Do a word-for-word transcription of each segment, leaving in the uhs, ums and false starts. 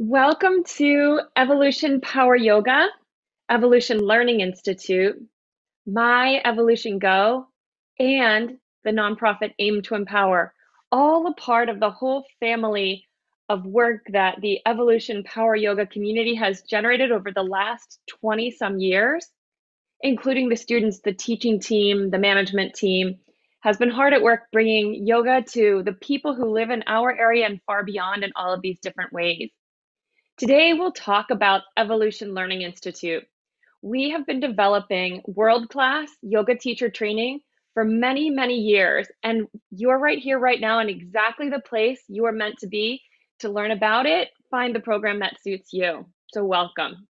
Welcome to Evolution Power Yoga, Evolution Learning Institute, My Evolution Go, and the nonprofit Aim to Empower, all a part of the whole family of work that the Evolution Power Yoga community has generated over the last twenty some years, including the students, the teaching team, the management team, has been hard at work bringing yoga to the people who live in our area and far beyond in all of these different ways. Today, we'll talk about Evolution Learning Institute. We have been developing world-class yoga teacher training for many, many years, and you're right here, right now, in exactly the place you are meant to be to learn about it, find the program that suits you. So welcome.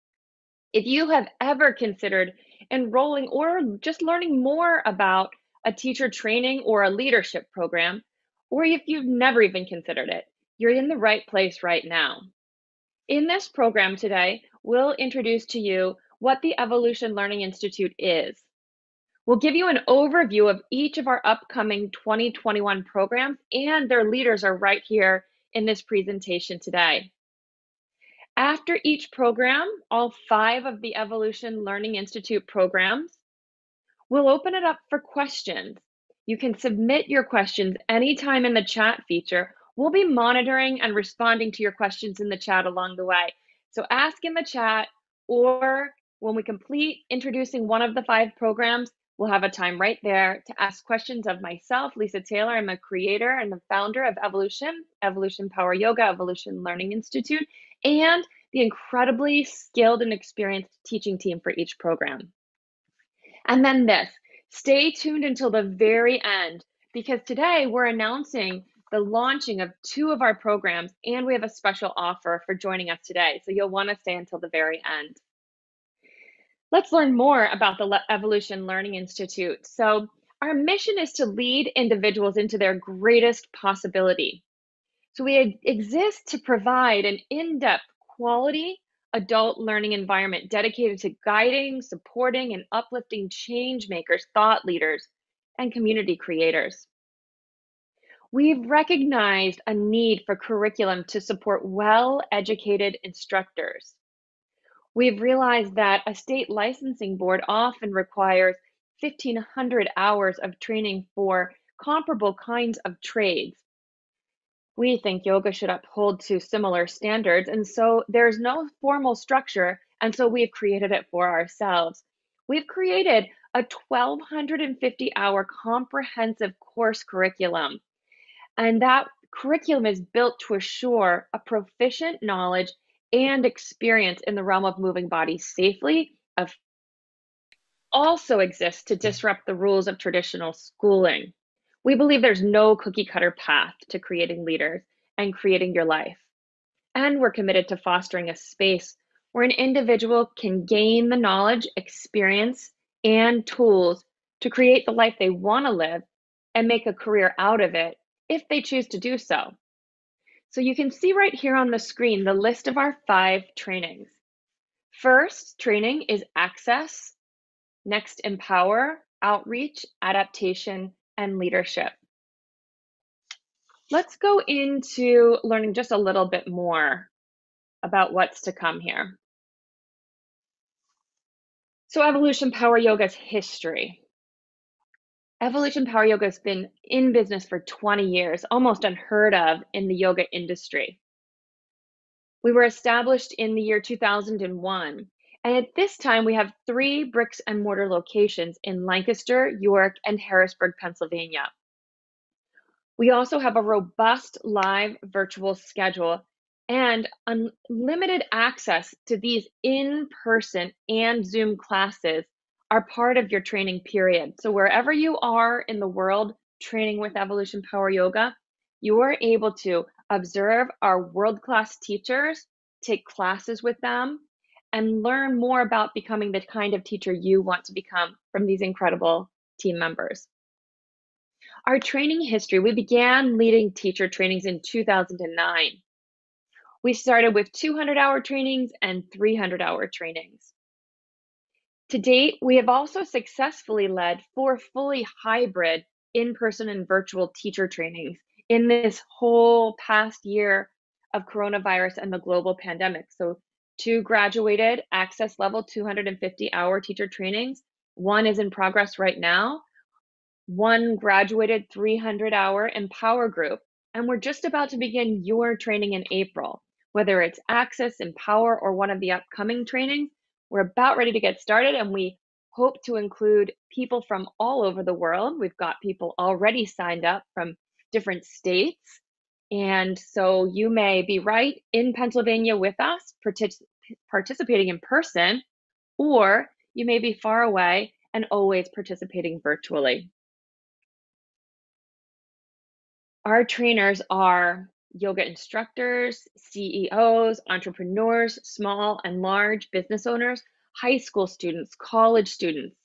If you have ever considered enrolling or just learning more about a teacher training or a leadership program, or if you've never even considered it, you're in the right place right now. In this program today, we'll introduce to you what the Evolution Learning Institute is. We'll give you an overview of each of our upcoming twenty twenty-one programs, and their leaders are right here in this presentation today. After each program, all five of the Evolution Learning Institute programs, we'll open it up for questions. You can submit your questions anytime in the chat feature. We'll be monitoring and responding to your questions in the chat along the way. So ask in the chat, or when we complete introducing one of the five programs, we'll have a time right there to ask questions of myself, Lisa Taylor. I'm a creator and the founder of Evolution, Evolution Power Yoga, Evolution Learning Institute, and the incredibly skilled and experienced teaching team for each program. And then this, stay tuned until the very end, because today we're announcing the launching of two of our programs, and we have a special offer for joining us today. So you'll want to stay until the very end. Let's learn more about the Evolution Learning Institute. So our mission is to lead individuals into their greatest possibility. So we exist to provide an in-depth quality adult learning environment dedicated to guiding, supporting, and uplifting change makers, thought leaders, and community creators. We've recognized a need for curriculum to support well-educated instructors. We've realized that a state licensing board often requires fifteen hundred hours of training for comparable kinds of trades. We think yoga should uphold to similar standards, and so there's no formal structure, and so we've created it for ourselves. We've created a one thousand two hundred fifty hour comprehensive course curriculum. And that curriculum is built to assure a proficient knowledge and experience in the realm of moving bodies safely. It also exists to disrupt the rules of traditional schooling. We believe there's no cookie cutter path to creating leaders and creating your life. And we're committed to fostering a space where an individual can gain the knowledge, experience, and tools to create the life they want to live and make a career out of it, if they choose to do so. So you can see right here on the screen the list of our five trainings. First training is ACCESS, next Empower, Outreach, Adaptation, and Leadership. Let's go into learning just a little bit more about what's to come here. So Evolution Power Yoga's history. Evolution Power Yoga has been in business for twenty years, almost unheard of in the yoga industry. We were established in the year two thousand one, and at this time we have three bricks and mortar locations in Lancaster, York, and Harrisburg, Pennsylvania. We also have a robust live virtual schedule and unlimited access to these in-person and Zoom classes are part of your training period. So wherever you are in the world training with Evolution Power Yoga, you are able to observe our world-class teachers, take classes with them, and learn more about becoming the kind of teacher you want to become from these incredible team members. Our training history, we began leading teacher trainings in two thousand nine. We started with two hundred hour trainings and three hundred hour trainings. To date, we have also successfully led four fully hybrid in-person and virtual teacher trainings in this whole past year of coronavirus and the global pandemic. So two graduated ACCESS level two hundred fifty hour teacher trainings. One is in progress right now. One graduated three hundred hour Empower group. And we're just about to begin your training in April, whether it's ACCESS, Empower, or one of the upcoming trainings. We're about ready to get started, and we hope to include people from all over the world. We've got people already signed up from different states. And so you may be right in Pennsylvania with us, partic- participating in person, or you may be far away and always participating virtually. Our trainers are yoga instructors, C E Os, entrepreneurs, small and large business owners, high school students, college students.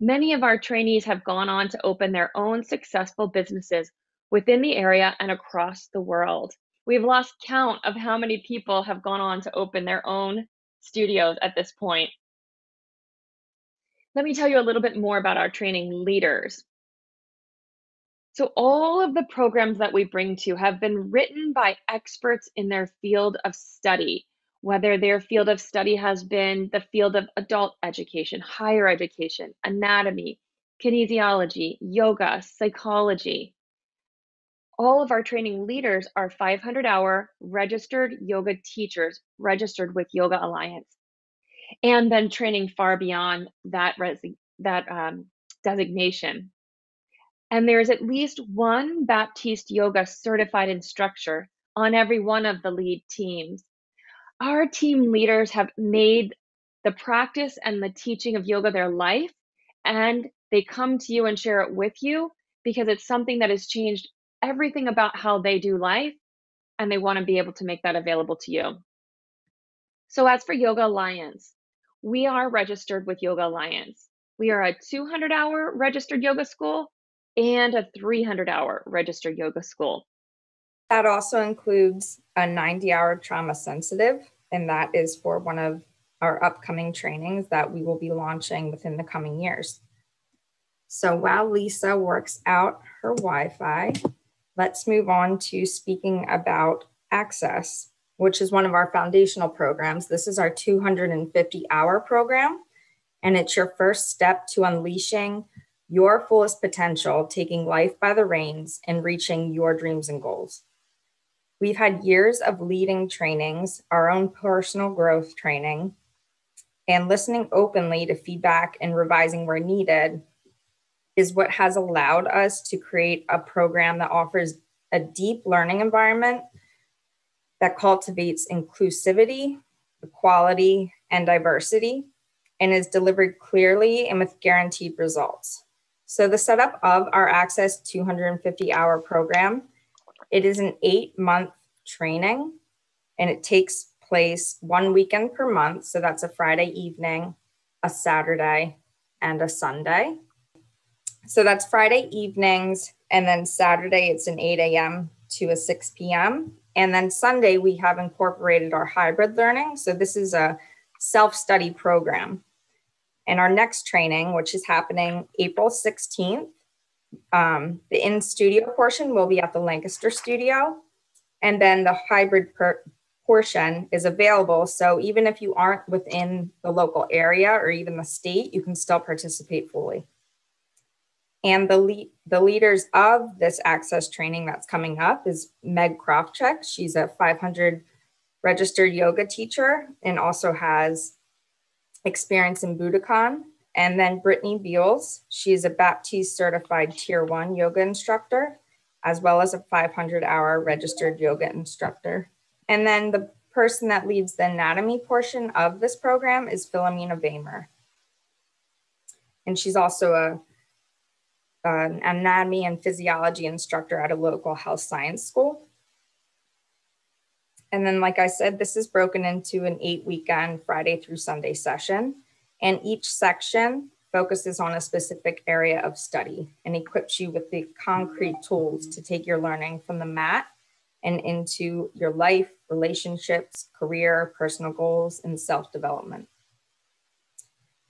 Many of our trainees have gone on to open their own successful businesses within the area and across the world. We've lost count of how many people have gone on to open their own studios at this point. Let me tell you a little bit more about our training leaders. So all of the programs that we bring to you have been written by experts in their field of study, whether their field of study has been the field of adult education, higher education, anatomy, kinesiology, yoga, psychology. All of our training leaders are five hundred hour registered yoga teachers, registered with Yoga Alliance, and then training far beyond that, that um, designation. And there is at least one Baptiste Yoga certified instructor on every one of the lead teams. Our team leaders have made the practice and the teaching of yoga their life, and they come to you and share it with you because it's something that has changed everything about how they do life, and they want to be able to make that available to you. So as for Yoga Alliance, we are registered with Yoga Alliance. We are a two hundred hour registered yoga school and a three hundred hour registered yoga school. That also includes a ninety hour trauma sensitive, and that is for one of our upcoming trainings that we will be launching within the coming years. So while Lisa works out her Wi-Fi, let's move on to speaking about ACCESS, which is one of our foundational programs. This is our two hundred fifty hour program, and it's your first step to unleashing your fullest potential, taking life by the reins and reaching your dreams and goals. We've had years of leading trainings, our own personal growth training, and listening openly to feedback and revising where needed is what has allowed us to create a program that offers a deep learning environment that cultivates inclusivity, equality, and diversity, and is delivered clearly and with guaranteed results. So the setup of our ACCESS two hundred fifty hour program, it is an eight month training, and it takes place one weekend per month. So that's a Friday evening, a Saturday, and a Sunday. So that's Friday evenings, and then Saturday it's an eight a m to a six p m And then Sunday we have incorporated our hybrid learning. So this is a self-study program. And our next training, which is happening April sixteenth, um, the in-studio portion will be at the Lancaster studio. And then the hybrid per portion is available. So even if you aren't within the local area or even the state, you can still participate fully. And the lead, the leaders of this ACCESS training that's coming up is Meg Krofchak. She's a five hundred registered yoga teacher and also has experience in Budokan. And then Brittany Beals, she's a Baptiste certified tier one yoga instructor, as well as a five hundred hour registered yoga instructor. And then the person that leads the anatomy portion of this program is Philomena Wehmer. And she's also a an anatomy and physiology instructor at a local health science school. And then, like I said, this is broken into an eight weekend Friday through Sunday session. And each section focuses on a specific area of study and equips you with the concrete tools to take your learning from the mat and into your life, relationships, career, personal goals, and self-development.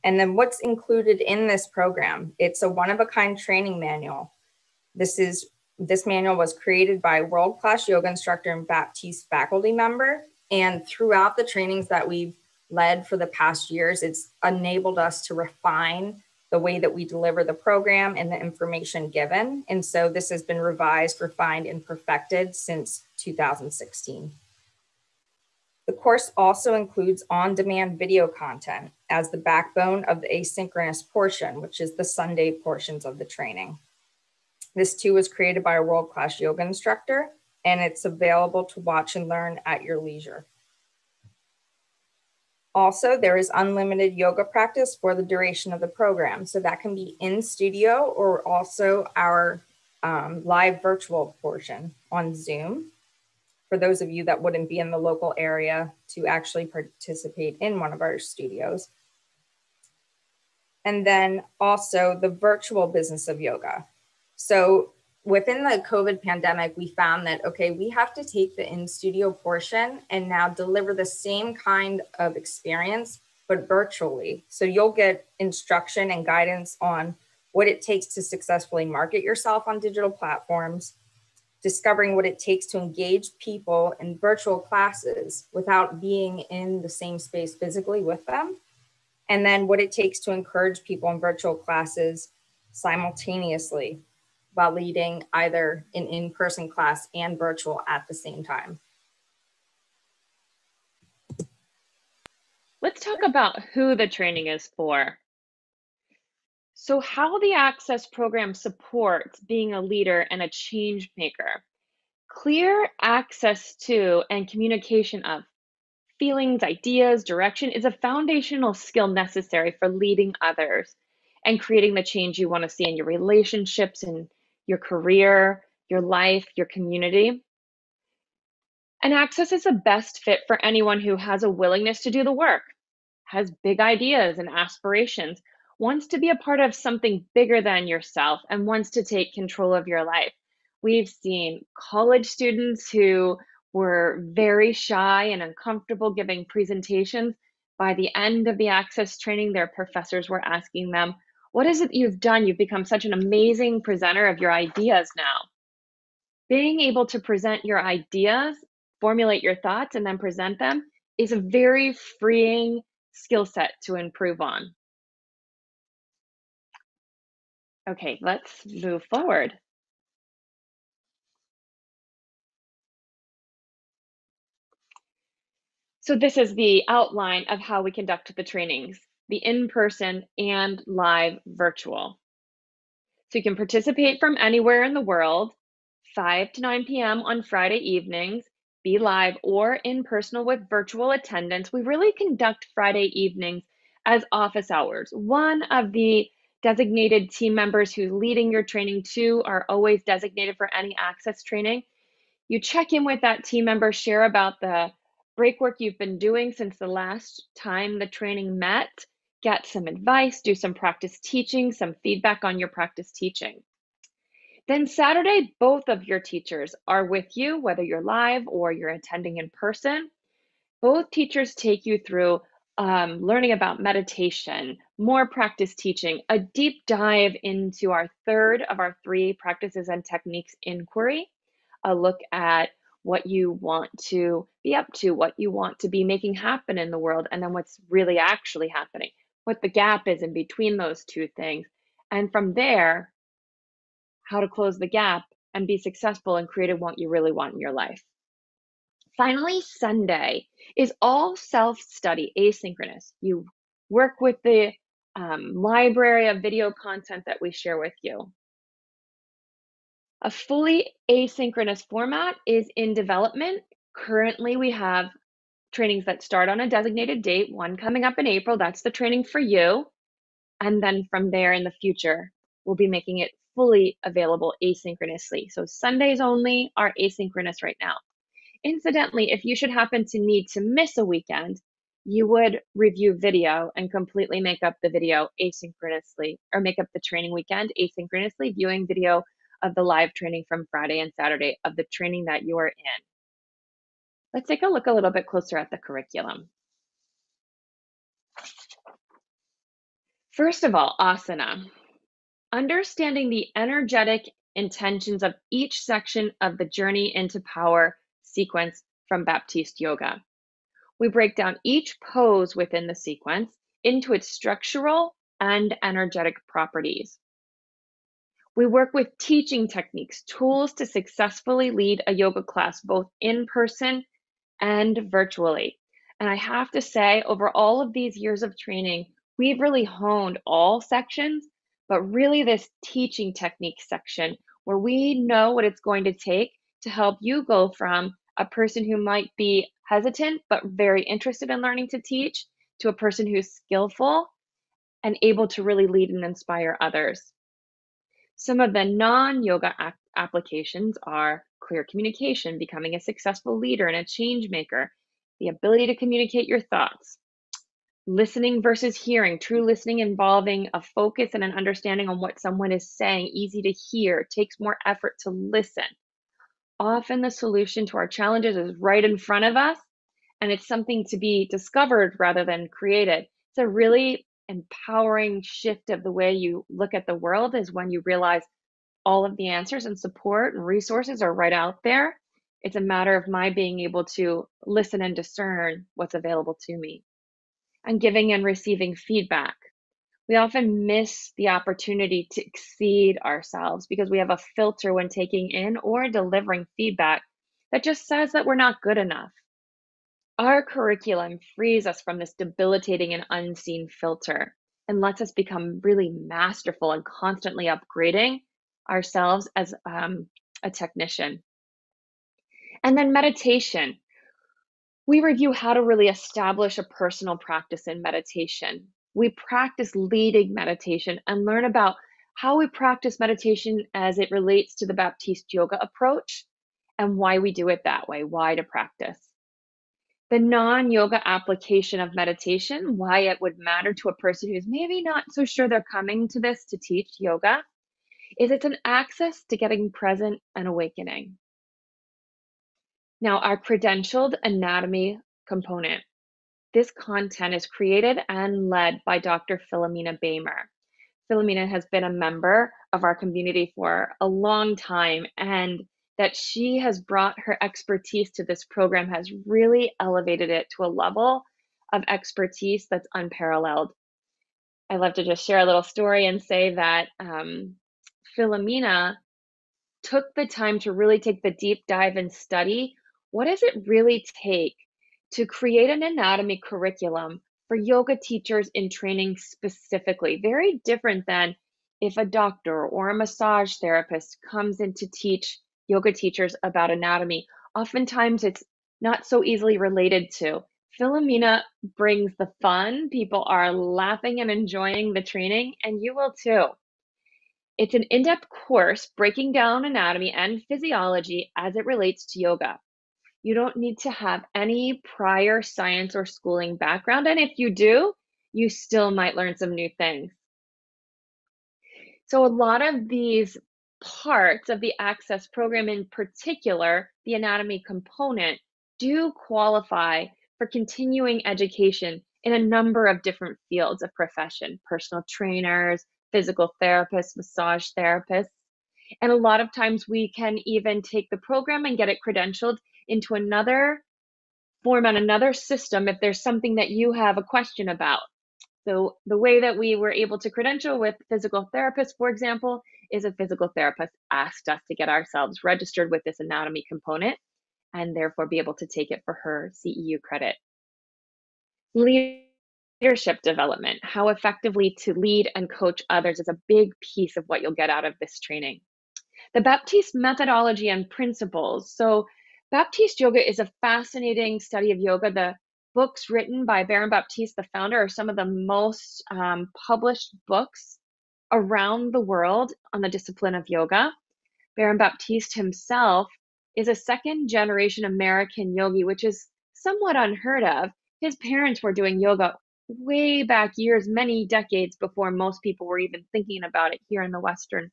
And then what's included in this program? It's a one-of-a-kind training manual. This is This manual was created by world-class yoga instructor and Baptiste faculty member. And throughout the trainings that we've led for the past years, it's enabled us to refine the way that we deliver the program and the information given. And so this has been revised, refined, and perfected since two thousand sixteen. The course also includes on-demand video content as the backbone of the asynchronous portion, which is the Sunday portions of the training. This too was created by a world-class yoga instructor, and it's available to watch and learn at your leisure. Also, there is unlimited yoga practice for the duration of the program. So that can be in studio or also our um, live virtual portion on Zoom. For those of you that wouldn't be in the local area to actually participate in one of our studios. And then also the virtual business of yoga. So within the COVID pandemic, we found that, okay, we have to take the in-studio portion and now deliver the same kind of experience, but virtually. So you'll get instruction and guidance on what it takes to successfully market yourself on digital platforms, discovering what it takes to engage people in virtual classes without being in the same space physically with them, and then what it takes to encourage people in virtual classes simultaneously, while leading either an in-person class and virtual at the same time. Let's talk about who the training is for. So how the ACCESS program supports being a leader and a change maker. Clear access to and communication of feelings, ideas, direction is a foundational skill necessary for leading others and creating the change you want to see in your relationships and your career, your life, your community. And ACCESS is the best fit for anyone who has a willingness to do the work, has big ideas and aspirations, wants to be a part of something bigger than yourself, and wants to take control of your life. We've seen college students who were very shy and uncomfortable giving presentations. By the end of the ACCESS training, their professors were asking them, what is it you've done? You've become such an amazing presenter of your ideas now. Being able to present your ideas, formulate your thoughts, and then present them is a very freeing skill set to improve on. Okay, let's move forward. So this is the outline of how we conduct the trainings, the in-person and live virtual. So you can participate from anywhere in the world, five to nine p m on Friday evenings, be live or in person with virtual attendance. We really conduct Friday evenings as office hours. One of the designated team members who's leading your training too are always designated for any ACCESS training. You check in with that team member, share about the break work you've been doing since the last time the training met, get some advice, do some practice teaching, some feedback on your practice teaching. Then Saturday, both of your teachers are with you, whether you're live or you're attending in person. Both teachers take you through um, learning about meditation, more practice teaching, a deep dive into our third of our three practices and techniques inquiry, a look at what you want to be up to, what you want to be making happen in the world, and then what's really actually happening, what the gap is in between those two things. And from there, how to close the gap and be successful in creating what you really want in your life. Finally, Sunday is all self-study, asynchronous. You work with the um, library of video content that we share with you. A fully asynchronous format is in development. Currently, we have trainings that start on a designated date, one coming up in April, that's the training for you. And then from there in the future, we'll be making it fully available asynchronously. So Sundays only are asynchronous right now. Incidentally, if you should happen to need to miss a weekend, you would review video and completely make up the video asynchronously, or make up the training weekend asynchronously, viewing video of the live training from Friday and Saturday of the training that you are in. Let's take a look a little bit closer at the curriculum. First of all, asana. Understanding the energetic intentions of each section of the Journey into Power sequence from Baptiste Yoga. We break down each pose within the sequence into its structural and energetic properties. We work with teaching techniques, tools to successfully lead a yoga class, both in person and virtually. And I have to say, over all of these years of training, we've really honed all sections, but really this teaching technique section, where we know what it's going to take to help you go from a person who might be hesitant but very interested in learning to teach, to a person who's skillful and able to really lead and inspire others. Some of the non-yoga applications are clear communication, becoming a successful leader and a change maker, the ability to communicate your thoughts, listening versus hearing, true listening involving a focus and an understanding on what someone is saying, easy to hear, takes more effort to listen. Often the solution to our challenges is right in front of us, and it's something to be discovered rather than created. It's a really empowering shift of the way you look at the world, is when you realize all of the answers and support and resources are right out there. It's a matter of my being able to listen and discern what's available to me. And giving and receiving feedback. We often miss the opportunity to exceed ourselves because we have a filter when taking in or delivering feedback that just says that we're not good enough. Our curriculum frees us from this debilitating and unseen filter and lets us become really masterful and constantly upgrading ourselves as um, a technician. And then meditation. We review how to really establish a personal practice in meditation. We practice leading meditation and learn about how we practice meditation as it relates to the Baptiste Yoga approach and why we do it that way, why to practice. The non-yoga application of meditation, why it would matter to a person who's maybe not so sure they're coming to this to teach yoga, is it's an access to getting present and awakening. Now, our credentialed anatomy component. This content is created and led by Doctor Philomena Wehmer. Philomena has been a member of our community for a long time, and that she has brought her expertise to this program has really elevated it to a level of expertise that's unparalleled. I love to just share a little story and say that um, Philomena took the time to really take the deep dive and study what does it really take to create an anatomy curriculum for yoga teachers in training specifically, very different than if a doctor or a massage therapist comes in to teach yoga teachers about anatomy. Oftentimes it's not so easily related to. Philomena brings the fun. People are laughing and enjoying the training, and you will too. It's an in-depth course breaking down anatomy and physiology as it relates to yoga. You don't need to have any prior science or schooling background, and if you do, you still might learn some new things. So a lot of these parts of the ACCESS program, in particular the anatomy component, do qualify for continuing education in a number of different fields of profession: personal trainers, physical therapists, massage therapists. And a lot of times we can even take the program and get it credentialed into another format, another system, if there's something that you have a question about. So the way that we were able to credential with physical therapists, for example, is a physical therapist asked us to get ourselves registered with this anatomy component and therefore be able to take it for her C E U credit. Leadership development, how effectively to lead and coach others, is a big piece of what you'll get out of this training. The Baptiste methodology and principles. So Baptiste Yoga is a fascinating study of yoga. The books written by Baron Baptiste, the founder, are some of the most um, published books around the world on the discipline of yoga. Baron Baptiste himself is a second generation American yogi, which is somewhat unheard of. His parents were doing yoga way back years, many decades before most people were even thinking about it here in the Western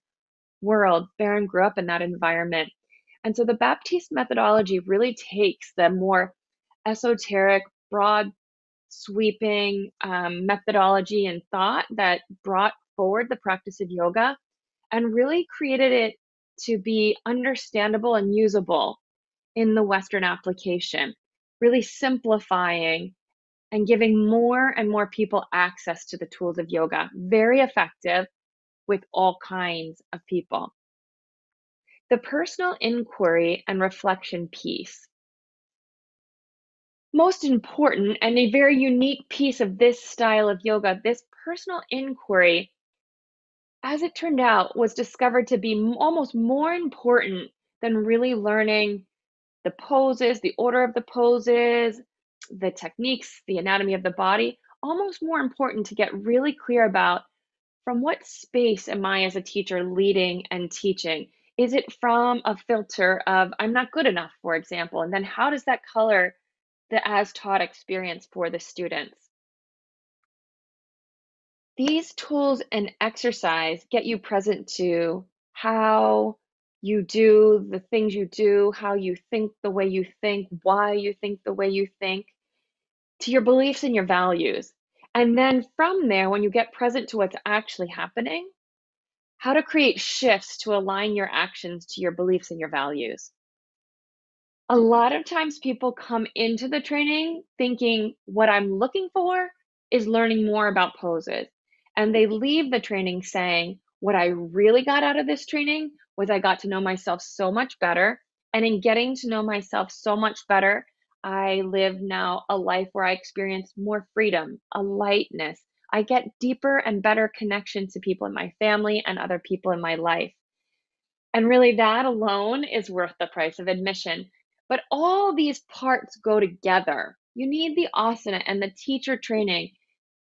world. Baron grew up in that environment. And so the Baptiste methodology really takes the more esoteric, broad, sweeping um, methodology and thought that brought forward the practice of yoga and really created it to be understandable and usable in the Western application, really simplifying and giving more and more people access to the tools of yoga. Very effective with all kinds of people. The personal inquiry and reflection piece. Most important and a very unique piece of this style of yoga, this personal inquiry, as it turned out, was discovered to be almost more important than really learning the poses, the order of the poses, the techniques, the anatomy of the body, almost more important to get really clear about from what space am I as a teacher leading and teaching? Is it from a filter of I'm not good enough, for example, and then how does that color the as-taught experience for the students? These tools and exercise get you present to how you do the things you do, how you think the way you think, why you think the way you think, to your beliefs and your values. And then from there, when you get present to what's actually happening, how to create shifts to align your actions to your beliefs and your values. A lot of times people come into the training thinking what I'm looking for is learning more about poses. And they leave the training saying, what I really got out of this training was I got to know myself so much better. And in getting to know myself so much better, I live now a life where I experience more freedom, a lightness. I get deeper and better connection to people in my family and other people in my life. And really that alone is worth the price of admission. But all these parts go together. You need the asana and the teacher training,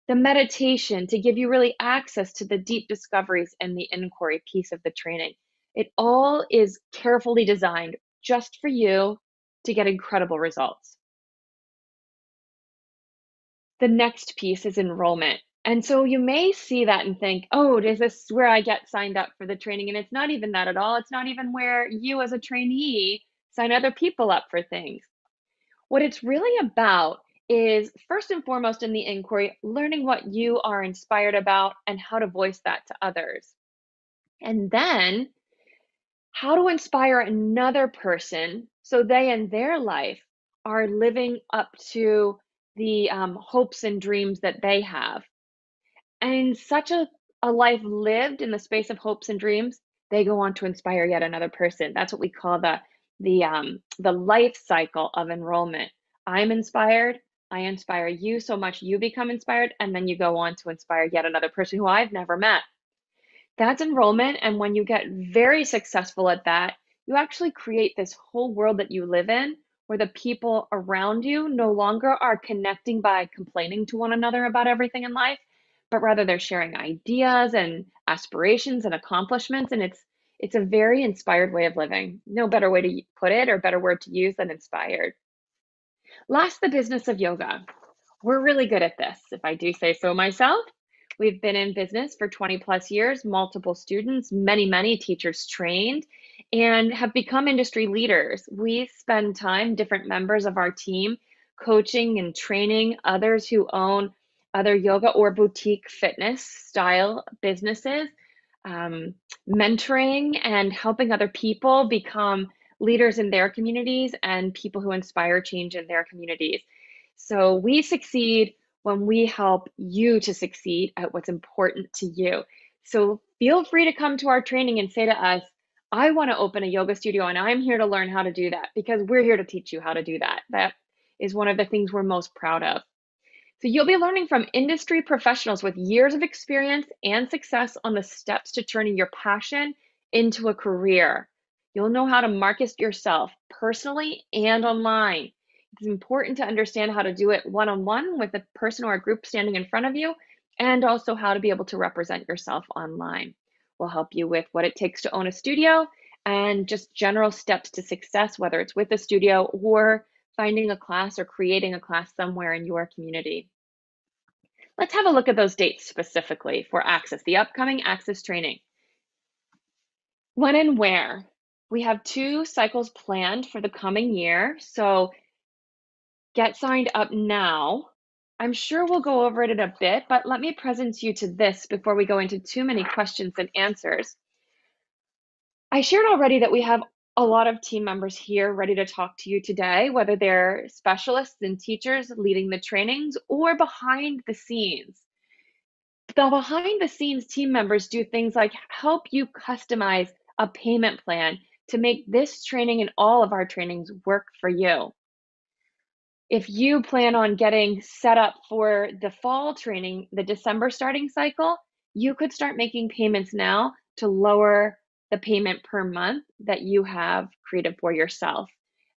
the meditation to give you really access to the deep discoveries and the inquiry piece of the training. It all is carefully designed just for you to get incredible results. The next piece is enrollment. And so you may see that and think, oh, is this where I get signed up for the training? And it's not even that at all. It's not even where you as a trainee sign other people up for things. What it's really about is first and foremost in the inquiry, learning what you are inspired about and how to voice that to others. And then how to inspire another person so they in their life are living up to the um, hopes and dreams that they have. And such a, a life lived in the space of hopes and dreams, they go on to inspire yet another person. That's what we call the the um the life cycle of enrollment. I'm inspired, I inspire you so much you become inspired, and then you go on to inspire yet another person who I've never met. That's enrollment. And when you get very successful at that, you actually create this whole world that you live in where the people around you no longer are connecting by complaining to one another about everything in life, but rather they're sharing ideas and aspirations and accomplishments. And it's It's a very inspired way of living. No better way to put it or better word to use than inspired. Last, the business of yoga. We're really good at this, if I do say so myself. We've been in business for twenty plus years, multiple students, many, many teachers trained, and have become industry leaders. We spend time, different members of our team, coaching and training others who own other yoga or boutique fitness style businesses. Um, mentoring and helping other people become leaders in their communities and people who inspire change in their communities. So we succeed when we help you to succeed at what's important to you. So feel free to come to our training and say to us, I want to open a yoga studio and I'm here to learn how to do that, because we're here to teach you how to do that. That is one of the things we're most proud of. So you'll be learning from industry professionals with years of experience and success on the steps to turning your passion into a career. You'll know how to market yourself personally and online. It's important to understand how to do it one-on-one with a person or a group standing in front of you, and also how to be able to represent yourself online. We'll help you with what it takes to own a studio and just general steps to success, whether it's with a studio or finding a class or creating a class somewhere in your community. Let's have a look at those dates specifically for ACCESS, the upcoming ACCESS training. When and where? We have two cycles planned for the coming year, so get signed up now. I'm sure we'll go over it in a bit, but let me present you to this before we go into too many questions and answers. I shared already that we have a lot of team members here ready to talk to you today, whether they're specialists and teachers leading the trainings or behind the scenes. The behind the scenes team members do things like help you customize a payment plan to make this training and all of our trainings work for you. If you plan on getting set up for the fall training, the December starting cycle, you could start making payments now to lower the payment per month that you have created for yourself.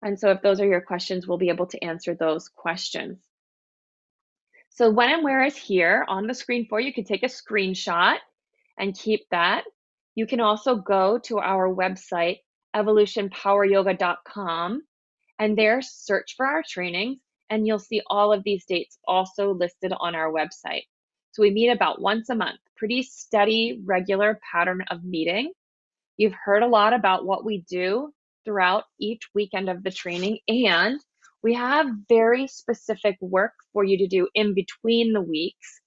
And so if those are your questions, we'll be able to answer those questions. So when and where is here on the screen for you. You can take a screenshot and keep that. You can also go to our website, evolution power yoga dot com, and there search for our trainings, and you'll see all of these dates also listed on our website. So we meet about once a month, pretty steady, regular pattern of meeting. You've heard a lot about what we do throughout each weekend of the training, and we have very specific work for you to do in between the weeks.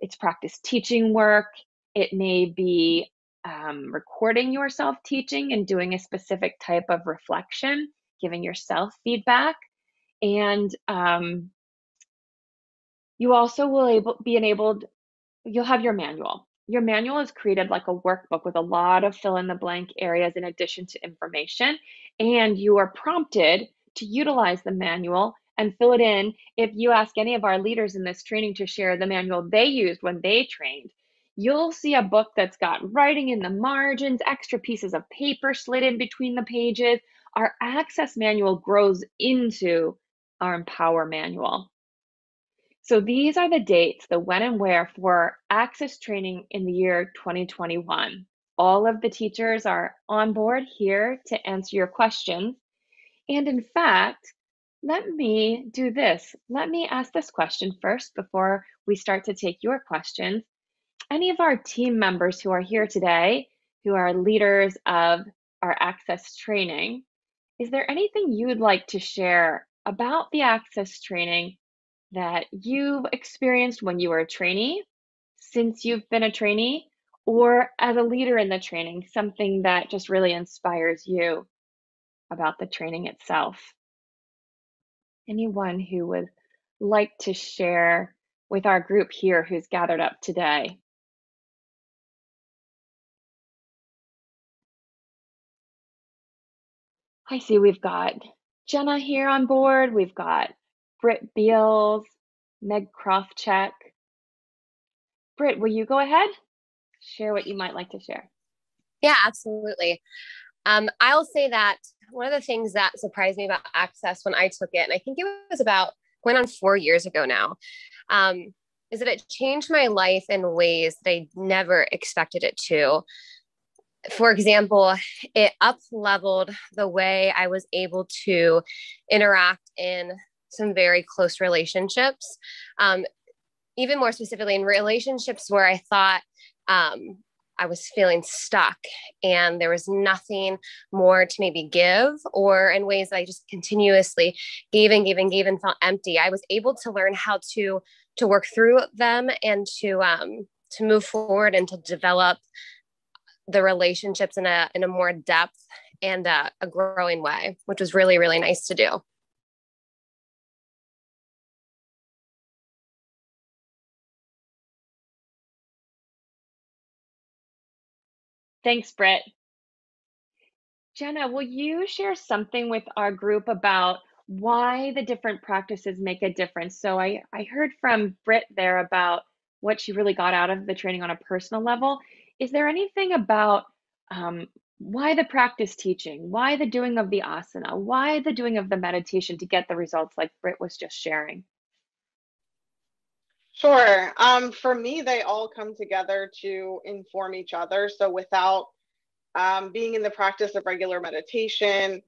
It's practice teaching work. It may be um, recording yourself teaching and doing a specific type of reflection, giving yourself feedback. And um, you also will able, be enabled, you'll have your manual. Your manual is created like a workbook with a lot of fill in the blank areas in addition to information, and you are prompted to utilize the manual and fill it in. If you ask any of our leaders in this training to share the manual they used when they trained, you'll see a book that's got writing in the margins, extra pieces of paper slid in between the pages. Our ACCESS manual grows into our Empower manual. So these are the dates, the when and where for ACCESS training in the year twenty twenty-one. All of the teachers are on board here to answer your questions. And in fact, let me do this. Let me ask this question first before we start to take your questions. Any of our team members who are here today, who are leaders of our ACCESS training, is there anything you would like to share about the ACCESS training that you've experienced when you were a trainee, since you've been a trainee, or as a leader in the training, something that just really inspires you about the training itself? Anyone who would like to share with our group here who's gathered up today? I see we've got Jenna here on board, we've got Britt Beals, Meg Krofchak. Britt, will you go ahead? Share what you might like to share. Yeah, absolutely. Um, I'll say that one of the things that surprised me about ACCESS when I took it, and I think it was about going on four years ago now, um, is that it changed my life in ways that I never expected it to. For example, it up-leveled the way I was able to interact in some very close relationships, um, even more specifically in relationships where I thought um, I was feeling stuck and there was nothing more to maybe give, or in ways that I just continuously gave and gave and gave and felt empty. I was able to learn how to to work through them and to um, to move forward and to develop the relationships in a, in a more depth and a, a growing way, which was really, really nice to do. Thanks, Britt. Jenna, will you share something with our group about why the different practices make a difference? So I, I heard from Britt there about what she really got out of the training on a personal level. Is there anything about um, why the practice teaching, why the doing of the asana, why the doing of the meditation to get the results like Britt was just sharing? Sure. Um, for me, they all come together to inform each other. So without um, being in the practice of regular meditation,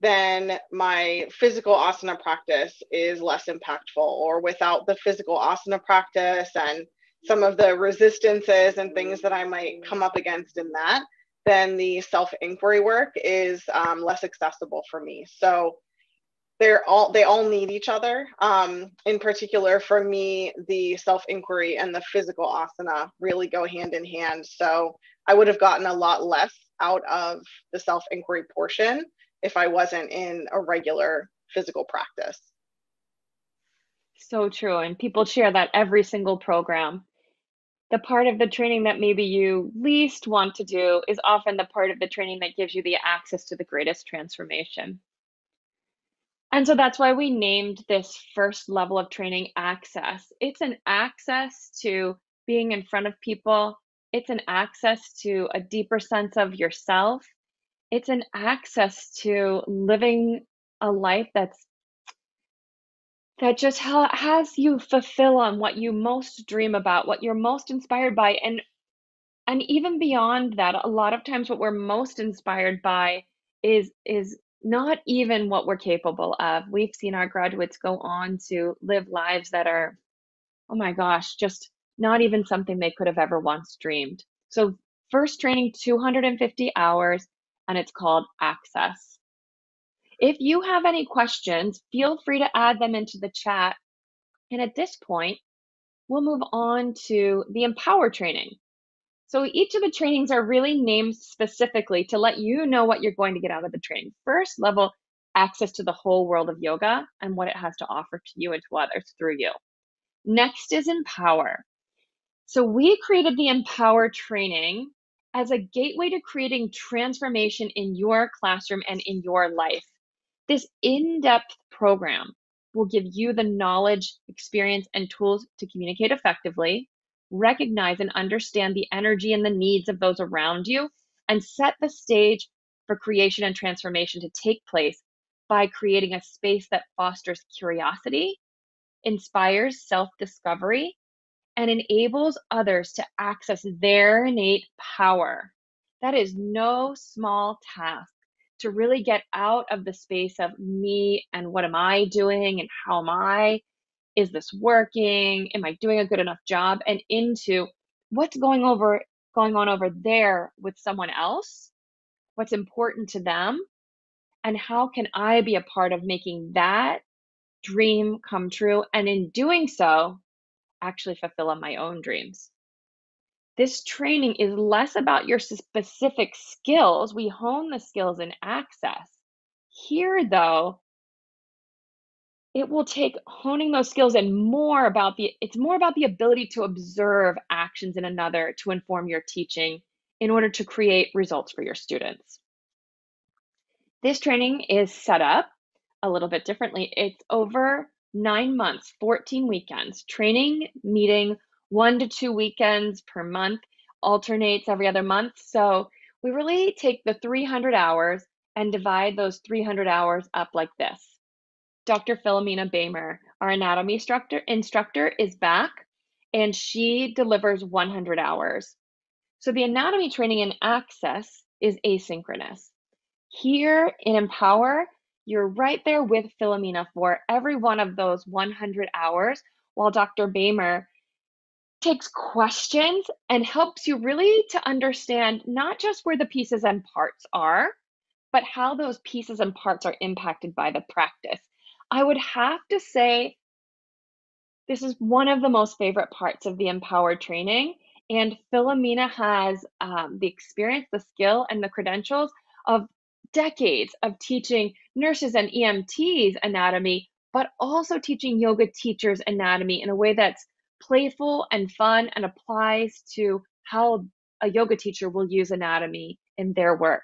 then my physical asana practice is less impactful. Or without the physical asana practice and some of the resistances and things that I might come up against in that, then the self-inquiry work is um, less accessible for me. So They're all, they all need each other. Um, in particular, for me, the self-inquiry and the physical asana really go hand in hand. So I would have gotten a lot less out of the self-inquiry portion if I wasn't in a regular physical practice. So true. And people share that every single program. The part of the training that maybe you least want to do is often the part of the training that gives you the access to the greatest transformation. And so that's why we named this first level of training ACCESS. It's an access to being in front of people. It's an access to a deeper sense of yourself. It's an access to living a life that's that just ha has you fulfill on what you most dream about, what you're most inspired by. And, and even beyond that, a lot of times what we're most inspired by is, is not even what we're capable of. We've seen our graduates go on to live lives that are, oh my gosh, just not even something they could have ever once dreamed. So first training, two hundred fifty hours, and it's called ACCESS. If you have any questions, feel free to add them into the chat. And at this point, we'll move on to the Empower training. So each of the trainings are really named specifically to let you know what you're going to get out of the training. First level, access to the whole world of yoga and what it has to offer to you and to others through you. Next is Empower. So we created the Empower training as a gateway to creating transformation in your classroom and in your life. This in-depth program will give you the knowledge, experience, and tools to communicate effectively, recognize and understand the energy and the needs of those around you, and set the stage for creation and transformation to take place by creating a space that fosters curiosity, inspires self-discovery, and enables others to access their innate power. That is no small task, to really get out of the space of me and what am I doing and how am I, is this working, am I doing a good enough job, and into what's going over going on over there with someone else, what's important to them, and how can I be a part of making that dream come true, and in doing so, actually fulfill my own dreams. This training is less about your specific skills. We hone the skills in ACCESS. Here, though, it will take honing those skills and more about the, it's more about the ability to observe actions in another to inform your teaching in order to create results for your students. This training is set up a little bit differently. It's over nine months, fourteen weekends, training, meeting, one to two weekends per month, alternates every other month. So we really take the three hundred hours and divide those three hundred hours up like this. Doctor Philomena Wehmer, our anatomy instructor, instructor is back, and she delivers one hundred hours. So the anatomy training in ACCESS is asynchronous. Here in Empower, you're right there with Philomena for every one of those one hundred hours, while Doctor Wehmer takes questions and helps you really to understand not just where the pieces and parts are, but how those pieces and parts are impacted by the practice. I would have to say this is one of the most favorite parts of the Empower training, and Philomena has um, the experience, the skill, and the credentials of decades of teaching nurses and E M Ts anatomy, but also teaching yoga teachers anatomy in a way that's playful and fun and applies to how a yoga teacher will use anatomy in their work.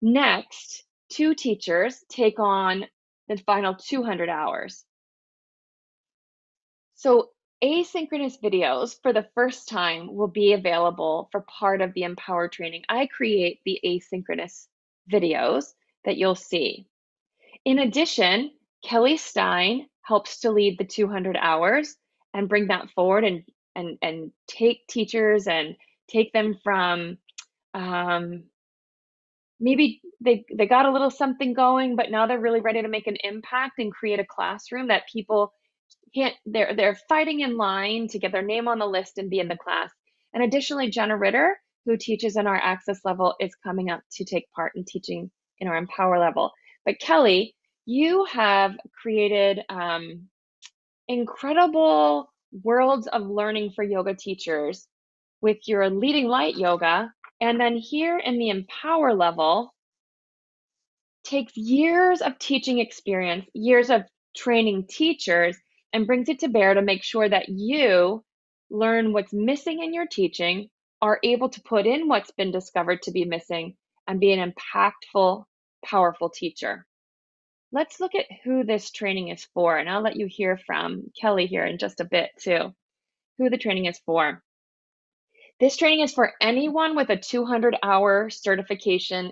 Next, two teachers take on the final two hundred hours. So asynchronous videos for the first time will be available for part of the Empower training. I create the asynchronous videos that you'll see. In addition, Kelly Stein helps to lead the two hundred hours and bring that forward and and and take teachers and take them from um, maybe they, they got a little something going, but now they're really ready to make an impact and create a classroom that people can't, they're, they're fighting in line to get their name on the list and be in the class. And additionally, Jenna Ritter, who teaches in our ACCESS level, is coming up to take part in teaching in our Empower level. But Kelly, you have created um, incredible worlds of learning for yoga teachers with your Leading Light Yoga And then here in the Empower level, takes years of teaching experience, years of training teachers, and brings it to bear to make sure that you learn what's missing in your teaching, are able to put in what's been discovered to be missing, and be an impactful, powerful teacher. Let's look at who this training is for, and I'll let you hear from Kelly here in just a bit too, who the training is for. This training is for anyone with a two hundred hour certification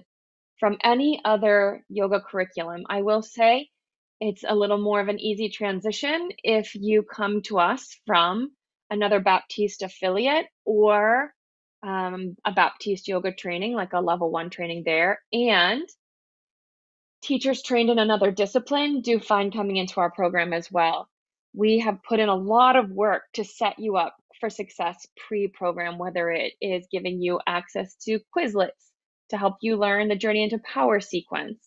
from any other yoga curriculum. I will say it's a little more of an easy transition if you come to us from another Baptiste affiliate or um, a Baptiste yoga training, like a level one training there. And teachers trained in another discipline do find coming into our program as well. We have put in a lot of work to set you up for success pre-program, whether it is giving you access to Quizlets to help you learn the Journey into Power sequence.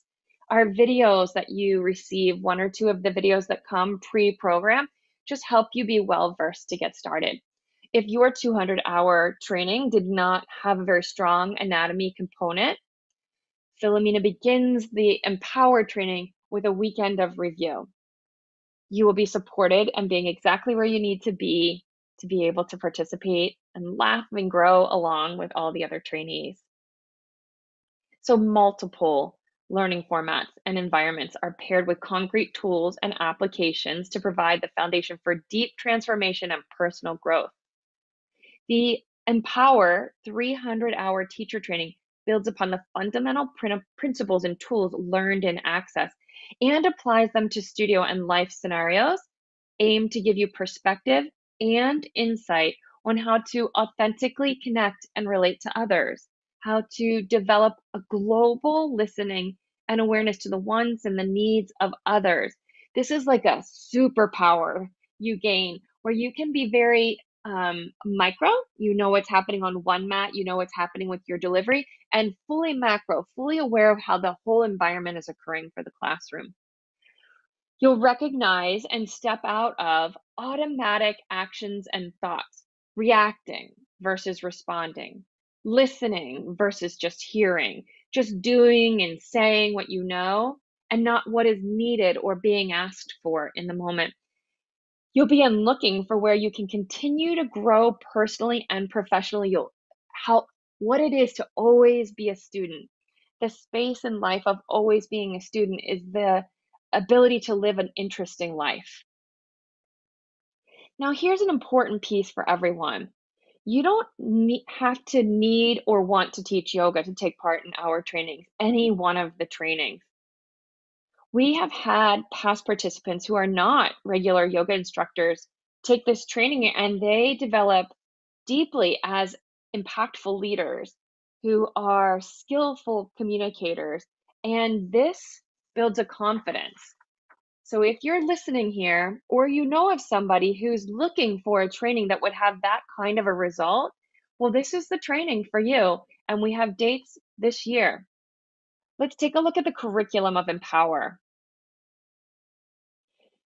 Our videos that you receive, one or two of the videos that come pre-program, just help you be well-versed to get started. If your two hundred hour training did not have a very strong anatomy component, Philomena begins the Empower training with a weekend of review. You will be supported and being exactly where you need to be to be able to participate and laugh and grow along with all the other trainees. So multiple learning formats and environments are paired with concrete tools and applications to provide the foundation for deep transformation and personal growth. The Empower three hundred hour teacher training builds upon the fundamental principles and tools learned in ACCESS and applies them to studio and life scenarios, aimed to give you perspective and insight on how to authentically connect and relate to others, how to develop a global listening and awareness to the wants and the needs of others. This is like a superpower you gain where you can be very um, micro, you know what's happening on one mat, you know what's happening with your delivery, and fully macro, fully aware of how the whole environment is occurring for the classroom. You'll recognize and step out of automatic actions and thoughts, reacting versus responding, listening versus just hearing, just doing and saying what you know, and not what is needed or being asked for in the moment. You'll begin looking for where you can continue to grow personally and professionally. You'll help what it is to always be a student. The space in life of always being a student is the ability to live an interesting life. Now, here's an important piece for everyone. You don't need, have to need or want to teach yoga to take part in our trainings, any one of the trainings. We have had past participants who are not regular yoga instructors take this training and they develop deeply as impactful leaders who are skillful communicators. And this builds a confidence. So if you're listening here, or you know of somebody who's looking for a training that would have that kind of a result, well, this is the training for you. And we have dates this year. Let's take a look at the curriculum of Empower.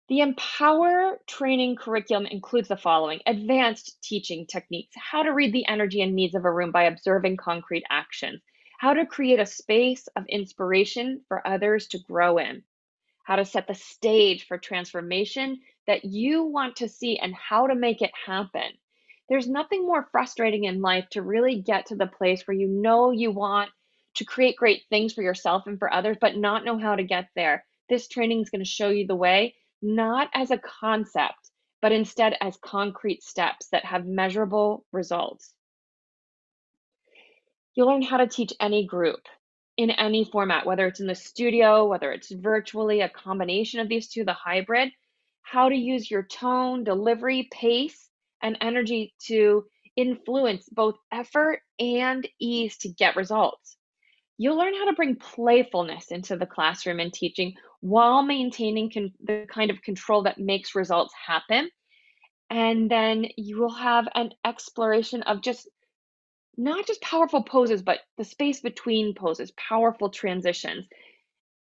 The Empower training curriculum includes the following: advanced teaching techniques, how to read the energy and needs of a room by observing concrete actions, how to create a space of inspiration for others to grow in, how to set the stage for transformation that you want to see, and how to make it happen. There's nothing more frustrating in life to really get to the place where you know you want to create great things for yourself and for others, but not know how to get there. This training is going to show you the way, not as a concept, but instead as concrete steps that have measurable results. You'll learn how to teach any group in any format, whether it's in the studio, whether it's virtually, a combination of these two, the hybrid, how to use your tone, delivery, pace, and energy to influence both effort and ease to get results. You'll learn how to bring playfulness into the classroom and teaching while maintaining con- the kind of control that makes results happen. And then you will have an exploration of just not just powerful poses, but the space between poses, powerful transitions.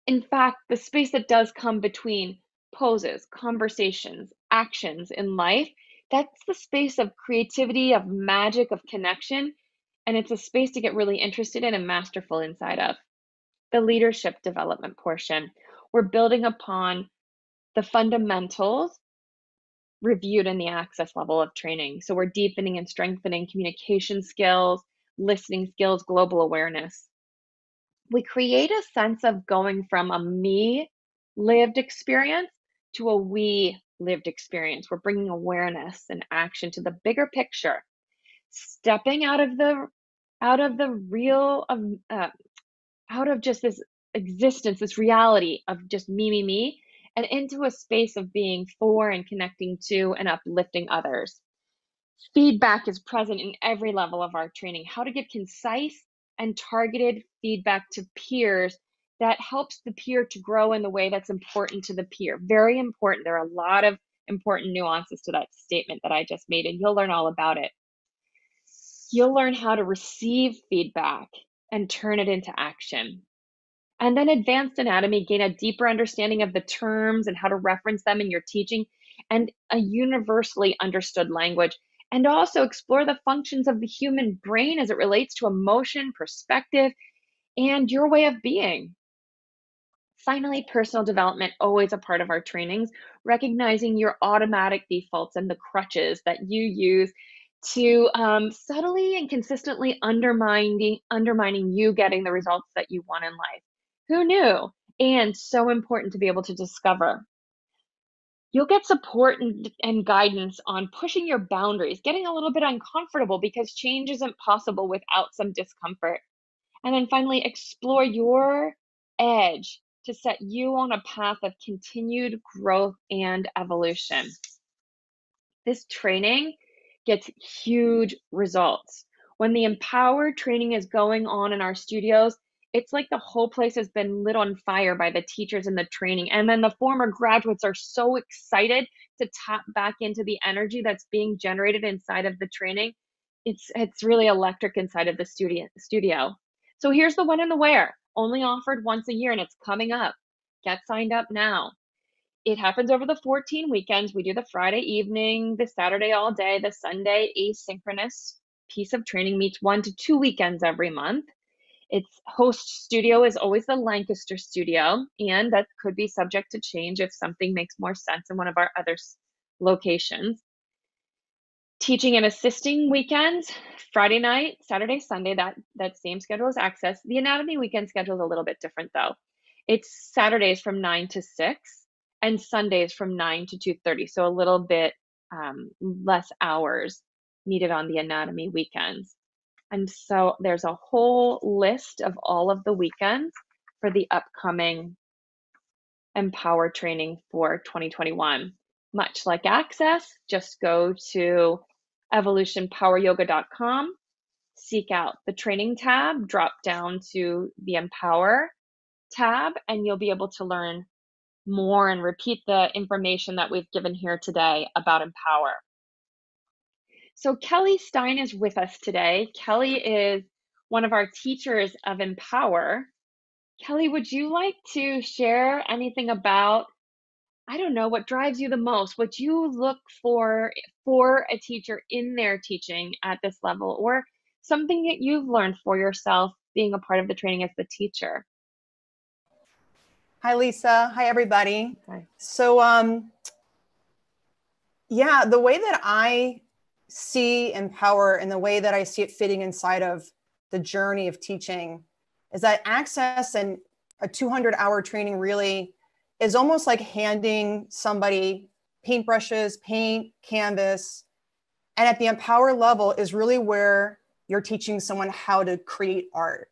In fact, the space that does come between poses, conversations, actions in life, that's the space of creativity, of magic, of connection. and it's a space to get really interested in and masterful inside of. The leadership development portion, we're building upon the fundamentals reviewed in the ACCESS level of training. So we're deepening and strengthening communication skills, listening skills, global awareness. We create a sense of going from a me lived experience to a we lived experience. We're bringing awareness and action to the bigger picture, stepping out of the out of the real of uh, out of just this existence, this reality of just me, me, me, and into a space of being for and connecting to and uplifting others. Feedback is present in every level of our training. How to give concise and targeted feedback to peers that helps the peer to grow in the way that's important to the peer. Very important. There are a lot of important nuances to that statement that I just made, and you'll learn all about it. You'll learn how to receive feedback and turn it into action. And then advanced anatomy, gain a deeper understanding of the terms and how to reference them in your teaching, and a universally understood language. And also explore the functions of the human brain as it relates to emotion, perspective, and your way of being. Finally, personal development, always a part of our trainings, recognizing your automatic defaults and the crutches that you use to um, subtly and consistently undermining, undermining you getting the results that you want in life. Who knew? And so important to be able to discover. You'll get support and, and guidance on pushing your boundaries, getting a little bit uncomfortable because change isn't possible without some discomfort. And then finally, explore your edge to set you on a path of continued growth and evolution. This training gets huge results. When the Empower training is going on in our studios, it's like the whole place has been lit on fire by the teachers in the training. And then the former graduates are so excited to tap back into the energy that's being generated inside of the training. It's, it's really electric inside of the studio, studio. So here's the when and the where, only offered once a year, and it's coming up. Get signed up now. It happens over the fourteen weekends. We do the Friday evening, the Saturday all day, the Sunday asynchronous piece of training meets one to two weekends every month. Its host studio is always the Lancaster studio, and that could be subject to change if something makes more sense in one of our other locations. Teaching and assisting weekends, Friday night, Saturday, Sunday, that, that same schedule is ACCESS. The anatomy weekend schedule is a little bit different though. It's Saturdays from nine to six. And Sundays from nine to two thirty, so a little bit um, less hours needed on the anatomy weekends. And so there's a whole list of all of the weekends for the upcoming Empower training for twenty twenty-one. Much like ACCESS, just go to evolution power yoga dot com, seek out the training tab, drop down to the Empower tab, and you'll be able to learn more and repeat the information that we've given here today about Empower. So Kelly Stein is with us today. Kelly is one of our teachers of Empower. Kelly, would you like to share anything about, I don't know, what drives you the most, what you look for for a teacher in their teaching at this level, or something that you've learned for yourself being a part of the training as the teacher? Hi, Lisa. Hi, everybody. Hi. So, um, yeah, the way that I see Empower and the way that I see it fitting inside of the journey of teaching is that ACCESS and a two hundred hour training really is almost like handing somebody paintbrushes, paint, canvas. And at the Empower level is really where you're teaching someone how to create art.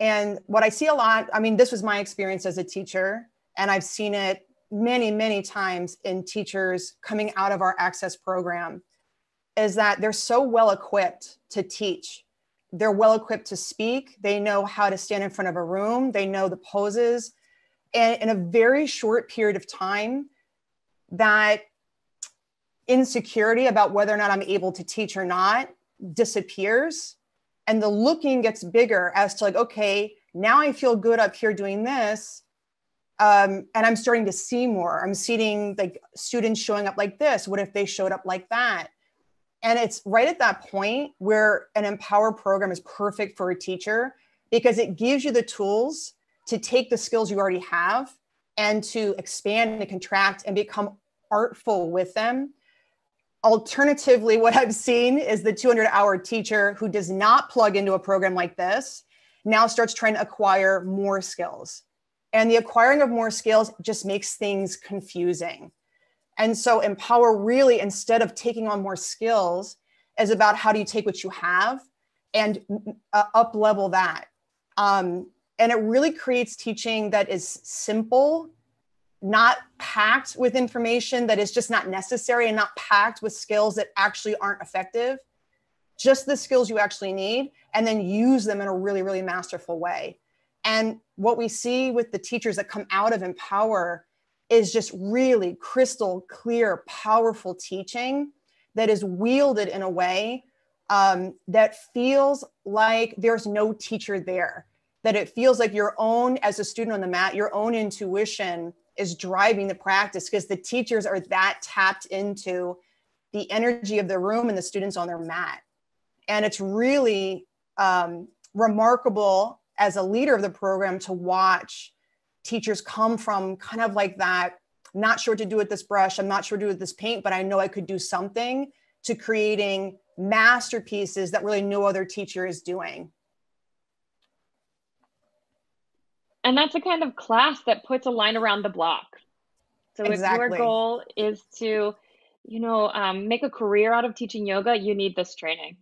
And what I see a lot, I mean, this was my experience as a teacher, and I've seen it many, many times in teachers coming out of our ACCESS program, is that they're so well equipped to teach. They're well equipped to speak. They know how to stand in front of a room. They know the poses. And in a very short period of time, that insecurity about whether or not I'm able to teach or not disappears. And the looking gets bigger as to like, okay, now I feel good up here doing this. Um, and I'm starting to see more. I'm seeing like students showing up like this. What if they showed up like that? And it's right at that point where an Empower program is perfect for a teacher, because it gives you the tools to take the skills you already have and to expand and contract and become artful with them. Alternatively, what I've seen is the two hundred hour teacher who does not plug into a program like this now starts trying to acquire more skills. And the acquiring of more skills just makes things confusing. And so Empower really, instead of taking on more skills, is about how do you take what you have and uh, up-level that. Um, and it really creates teaching that is simple, not packed with information that is just not necessary, and not packed with skills that actually aren't effective, just the skills you actually need, and then use them in a really, really masterful way. And what we see with the teachers that come out of Empower is just really crystal clear, powerful teaching that is wielded in a way um, that feels like there's no teacher there, that it feels like your own, as a student on the mat, your own intuition is driving the practice, because the teachers are that tapped into the energy of the room and the students on their mat. And it's really um, remarkable as a leader of the program to watch teachers come from kind of like that, not sure what to do with this brush, I'm not sure what to do with this paint, but I know I could do something, to creating masterpieces that really no other teacher is doing. And that's a kind of class that puts a line around the block. So exactly. If your goal is to, you know, um, make a career out of teaching yoga, you need this training.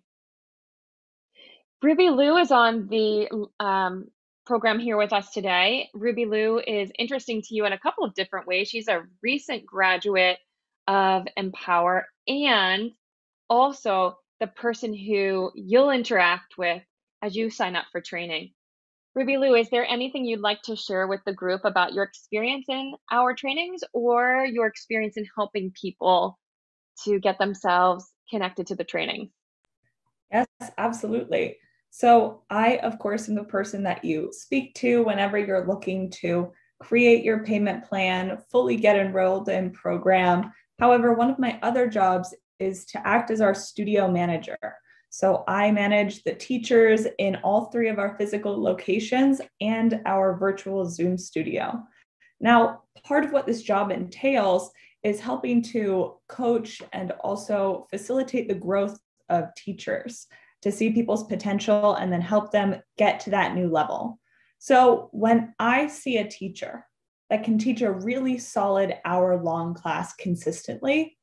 Ruby Lou is on the um, program here with us today. Ruby Lou is interesting to you in a couple of different ways. She's a recent graduate of Empower, and also the person who you'll interact with as you sign up for training. Ruby Lou, is there anything you'd like to share with the group about your experience in our trainings, or your experience in helping people to get themselves connected to the training? Yes, absolutely. So I, of course, am the person that you speak to whenever you're looking to create your payment plan, fully get enrolled in program. However, one of my other jobs is to act as our studio manager. So I manage the teachers in all three of our physical locations and our virtual Zoom studio. Now, part of what this job entails is helping to coach and also facilitate the growth of teachers, to see people's potential and then help them get to that new level. So when I see a teacher that can teach a really solid hour-long class consistently,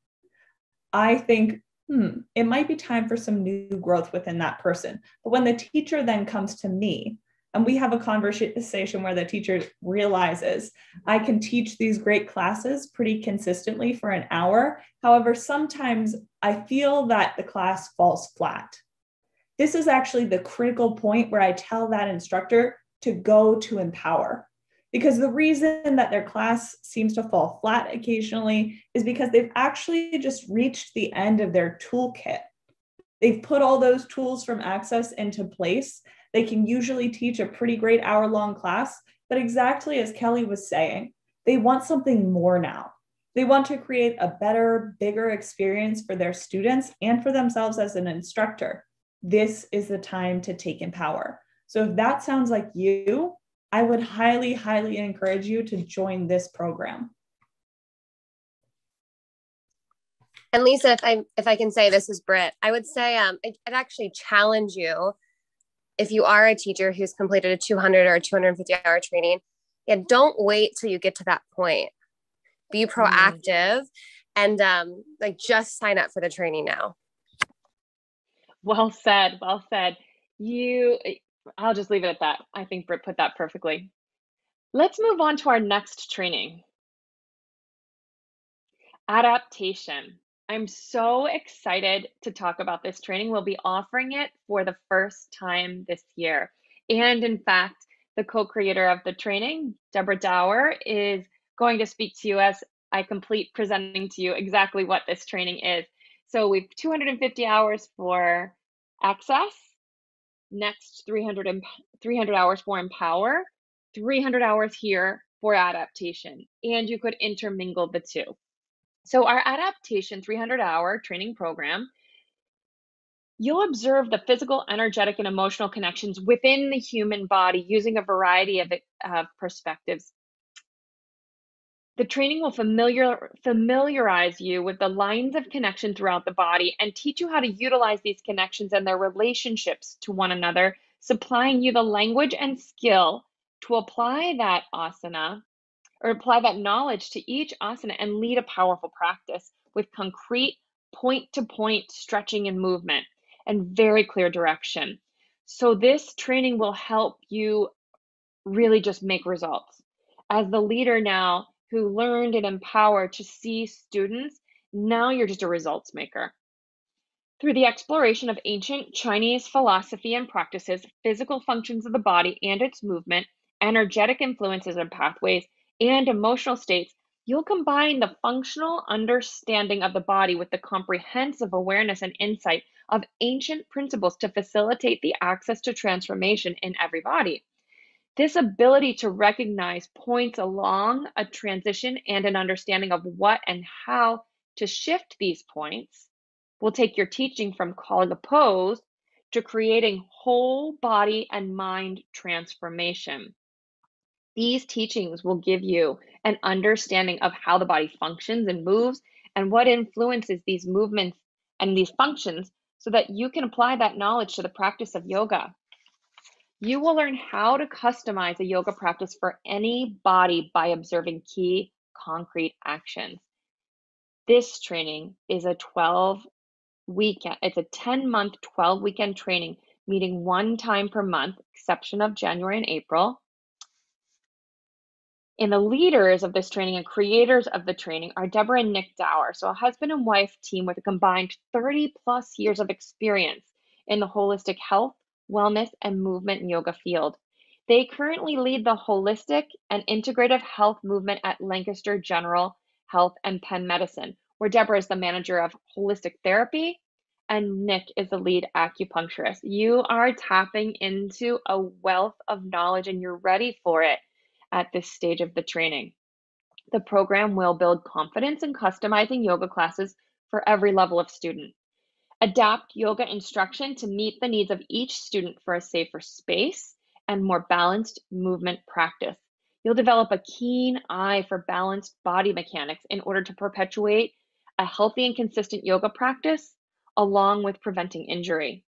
I think, Hmm, it might be time for some new growth within that person. But when the teacher then comes to me and we have a conversation where the teacher realizes I can teach these great classes pretty consistently for an hour. However, sometimes I feel that the class falls flat. This is actually the critical point where I tell that instructor to go to Empower. Because the reason that their class seems to fall flat occasionally is because they've actually just reached the end of their toolkit. They've put all those tools from ACCESS into place. They can usually teach a pretty great hour-long class, but exactly as Kelly was saying, they want something more now. They want to create a better, bigger experience for their students and for themselves as an instructor. This is the time to take Empower. So if that sounds like you, I would highly, highly encourage you to join this program. And Lisa, if I, if I can say, this is Britt, I would say um, I'd actually challenge you, if you are a teacher who's completed a two hundred or two hundred fifty hour training, yeah, don't wait till you get to that point. Be proactive mm. and um, like just sign up for the training now. Well said, well said. You... I'll just leave it at that. I think Britt put that perfectly. Let's move on to our next training. Adaptation. I'm so excited to talk about this training. We'll be offering it for the first time this year. And in fact, the co-creator of the training, Deborah Dower, is going to speak to you as I complete presenting to you exactly what this training is. So we've two hundred fifty hours for ACCESS, next three hundred hours for Empower, three hundred hours here for Adaptation, and you could intermingle the two. So our Adaptation three hundred hour training program You'll observe the physical, energetic, and emotional connections within the human body using a variety of uh, perspectives. The training will familiar, familiarize you with the lines of connection throughout the body and teach you how to utilize these connections and their relationships to one another, supplying you the language and skill to apply that asana or apply that knowledge to each asana and lead a powerful practice with concrete point-to-point stretching and movement and very clear direction. So this training will help you really just make results. As the leader now who learned and empowered to see students, now you're just a results maker. Through the exploration of ancient Chinese philosophy and practices, physical functions of the body and its movement, energetic influences and pathways, and emotional states, you'll combine the functional understanding of the body with the comprehensive awareness and insight of ancient principles to facilitate the access to transformation in every body. This ability to recognize points along a transition and an understanding of what and how to shift these points will take your teaching from calling a pose to creating whole body and mind transformation. These teachings will give you an understanding of how the body functions and moves and what influences these movements and these functions so that you can apply that knowledge to the practice of yoga. You will learn how to customize a yoga practice for any body by observing key concrete actions. This training is a twelve weekend, it's a ten month, twelve weekend training, meeting one time per month, exception of January and April. And the leaders of this training and creators of the training are Deborah and Nick Dower, so a husband and wife team with a combined thirty plus years of experience in the holistic health, wellness, and movement and yoga field. They currently lead the holistic and integrative health movement at Lancaster General Health and Penn Medicine, where Deborah is the manager of holistic therapy and Nick is the lead acupuncturist. You are tapping into a wealth of knowledge and you're ready for it at this stage of the training. The program will build confidence in customizing yoga classes for every level of student. Adapt yoga instruction to meet the needs of each student for a safer space and more balanced movement practice. You'll develop a keen eye for balanced body mechanics in order to perpetuate a healthy and consistent yoga practice along with preventing injury.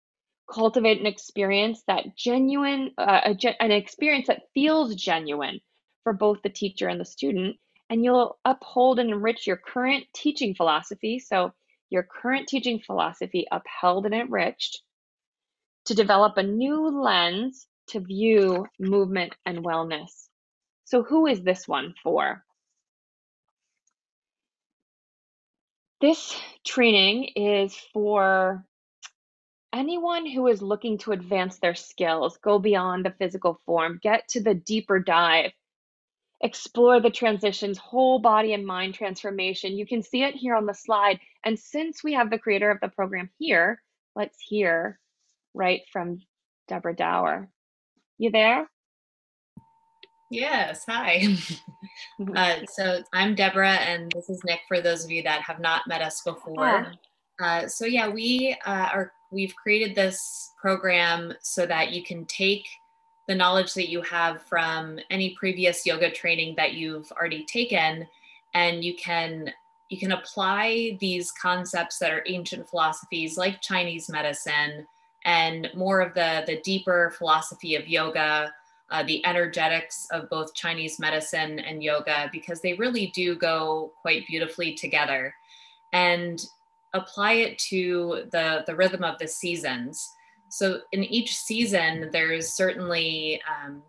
Cultivate an experience that genuine, uh, a ge- an experience that feels genuine for both the teacher and the student, and you'll uphold and enrich your current teaching philosophy. So your current teaching philosophy upheld and enriched to develop a new lens to view movement and wellness. So who is this one for? This training is for anyone who is looking to advance their skills, go beyond the physical form, get to the deeper dive, explore the transitions, whole body and mind transformation. You can see it here on the slide. And since we have the creator of the program here, let's hear right from Deborah Dower. You there? Yes, hi. uh, so I'm Deborah and this is Nick for those of you that have not met us before. Oh. Uh, so yeah, we uh, are, we've created this program so that you can take the knowledge that you have from any previous yoga training that you've already taken, and you can you can apply these concepts that are ancient philosophies like Chinese medicine and more of the, the deeper philosophy of yoga, uh, the energetics of both Chinese medicine and yoga, because they really do go quite beautifully together, and apply it to the, the rhythm of the seasons. So in each season, there's certainly um,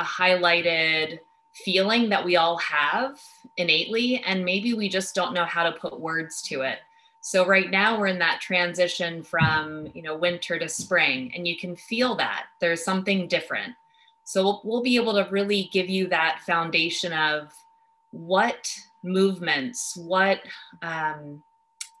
a highlighted feeling that we all have innately, and maybe we just don't know how to put words to it. So right now we're in that transition from you know winter to spring, and you can feel that there's something different. So we'll, we'll be able to really give you that foundation of what movements, what um,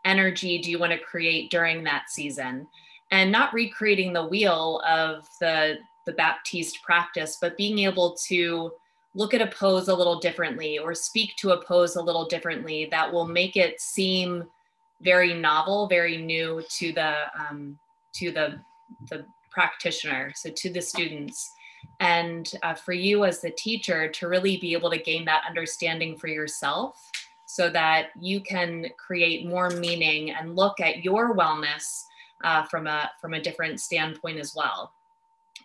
energy do you want to create during that season. And not recreating the wheel of the, the Baptiste practice, but being able to look at a pose a little differently or speak to a pose a little differently that will make it seem very novel, very new to the, um, to the, the practitioner, so to the students. And uh, for you as the teacher to really be able to gain that understanding for yourself so that you can create more meaning and look at your wellness uh, from, a, from a different standpoint as well.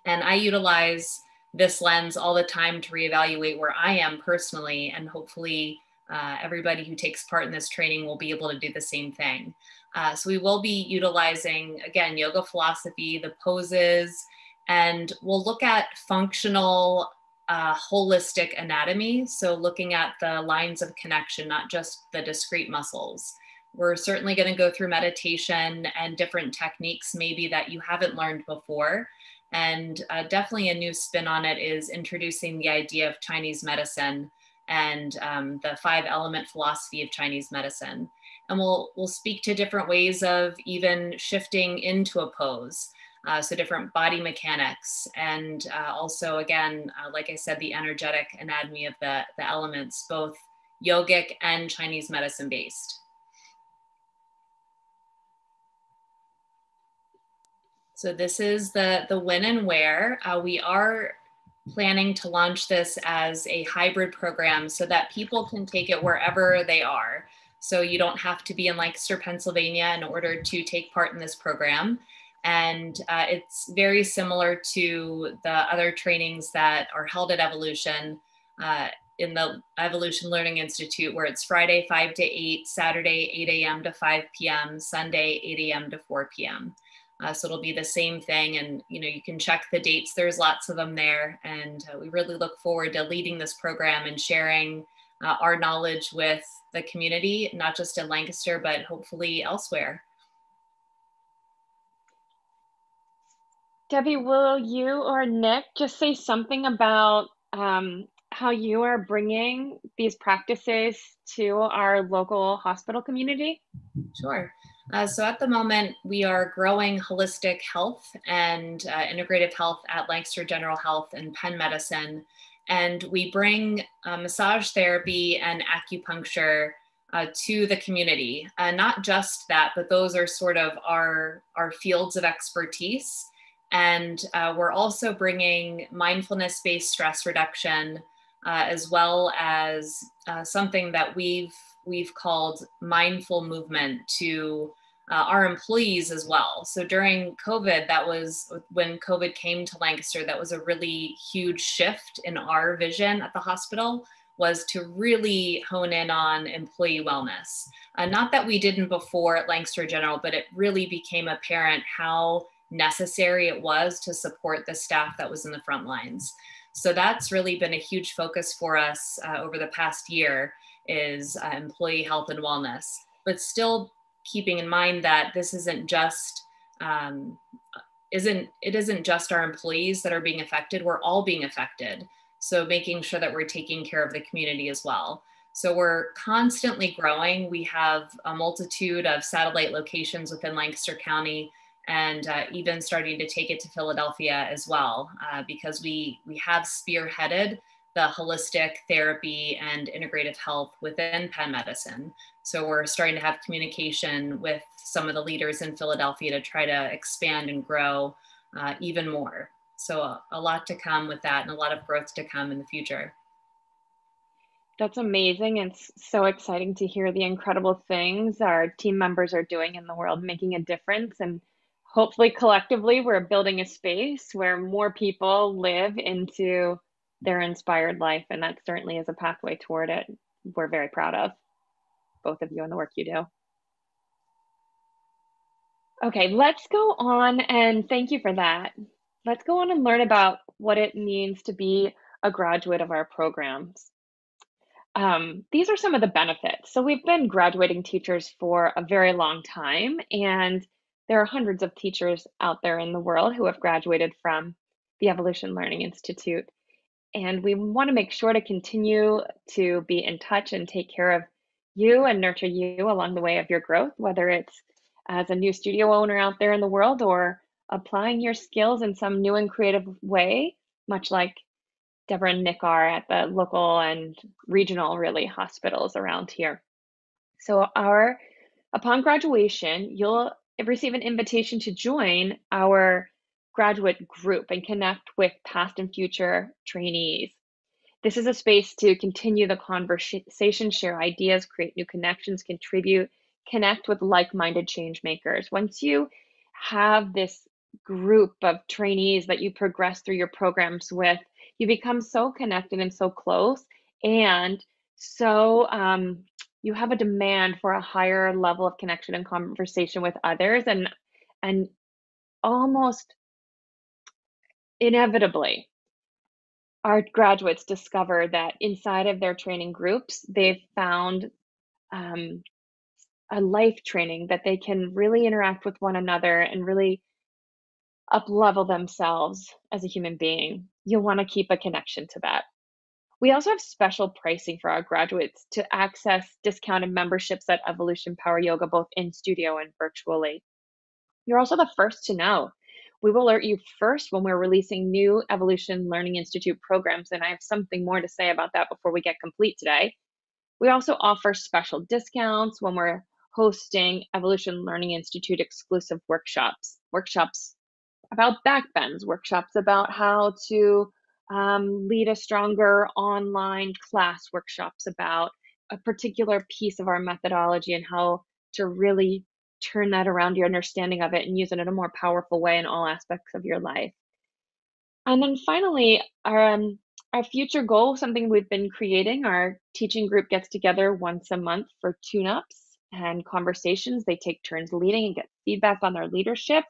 And I utilize this lens all the time to reevaluate where I am personally, and hopefully uh, everybody who takes part in this training will be able to do the same thing. Uh, so we will be utilizing, again, yoga philosophy, the poses, and we'll look at functional, uh, holistic anatomy. So looking at the lines of connection, not just the discrete muscles. We're certainly going to go through meditation and different techniques maybe that you haven't learned before. And uh, definitely a new spin on it is introducing the idea of Chinese medicine and um, the five element philosophy of Chinese medicine. And we'll, we'll speak to different ways of even shifting into a pose. Uh, so different body mechanics, and uh, also, again, uh, like I said, the energetic anatomy of the, the elements, both yogic and Chinese medicine based. So this is the, the when and where. Uh, we are planning to launch this as a hybrid program so that people can take it wherever they are. So you don't have to be in Lancaster, Pennsylvania in order to take part in this program. And uh, it's very similar to the other trainings that are held at Evolution uh, in the Evolution Learning Institute, where it's Friday five to eight, Saturday eight A M to five P M, Sunday eight A M to four P M Uh, so it'll be the same thing, and you know, you can check the dates. There's lots of them there, and uh, we really look forward to leading this program and sharing uh, our knowledge with the community, not just in Lancaster, but hopefully elsewhere. Debbie, will you or Nick just say something about um, how you are bringing these practices to our local hospital community? Sure. Uh, so at the moment, we are growing holistic health and uh, integrative health at Lancaster General Health and Penn Medicine. And we bring uh, massage therapy and acupuncture Uh, to the community. Uh, not just that, but those are sort of our, our fields of expertise. And uh, we're also bringing mindfulness-based stress reduction, uh, as well as uh, something that we've, we've called mindful movement to uh, our employees as well. So during COVID, that was when COVID came to Lancaster, that was a really huge shift in our vision at the hospital, was to really hone in on employee wellness. Uh, not that we didn't before at Lancaster General, but it really became apparent how necessary it was to support the staff that was in the front lines. So that's really been a huge focus for us uh, over the past year, is uh, employee health and wellness, but still keeping in mind that this isn't just, um, isn't, it isn't just our employees that are being affected, we're all being affected. So making sure that we're taking care of the community as well. So we're constantly growing. We have a multitude of satellite locations within Lancaster County, and uh, even starting to take it to Philadelphia as well, uh, because we, we have spearheaded the holistic therapy and integrative health within Penn Medicine. So we're starting to have communication with some of the leaders in Philadelphia to try to expand and grow uh, even more. So a, a lot to come with that, and a lot of growth to come in the future. That's amazing, and it's so exciting to hear the incredible things our team members are doing in the world, making a difference. And hopefully collectively, we're building a space where more people live into their inspired life. And that certainly is a pathway toward it. We're very proud of both of you and the work you do. Okay, let's go on, and thank you for that. Let's go on and learn about what it means to be a graduate of our programs. Um, these are some of the benefits. So we've been graduating teachers for a very long time, and there are hundreds of teachers out there in the world who have graduated from the Evolution Learning Institute. And we want to make sure to continue to be in touch and take care of you and nurture you along the way of your growth, whether it's as a new studio owner out there in the world or applying your skills in some new and creative way, much like Deborah and Nick are at the local and regional, really, hospitals around here. So our, upon graduation, you'll receive an invitation to join our graduate group and connect with past and future trainees. This is a space to continue the conversation, share ideas, create new connections, contribute, connect with like-minded change makers. Once you have this group of trainees that you progress through your programs with, you become so connected and so close, and so um, you have a demand for a higher level of connection and conversation with others, and and almost inevitably, our graduates discover that inside of their training groups, they've found um, a life training that they can really interact with one another and really up-level themselves as a human being. You'll want to keep a connection to that. We also have special pricing for our graduates to access discounted memberships at Evolution Power Yoga, both in studio and virtually. You're also the first to know. We will alert you first when we're releasing new Evolution Learning Institute programs, and I have something more to say about that before we get complete today. We also offer special discounts when we're hosting Evolution Learning Institute exclusive workshops, workshops about backbends, workshops about how to um, lead a stronger online class, workshops about a particular piece of our methodology and how to really turn that around, your understanding of it, and use it in a more powerful way in all aspects of your life. And then finally, our, um, our future goal, something we've been creating, our teaching group gets together once a month for tune-ups and conversations. They take turns leading and get feedback on their leadership,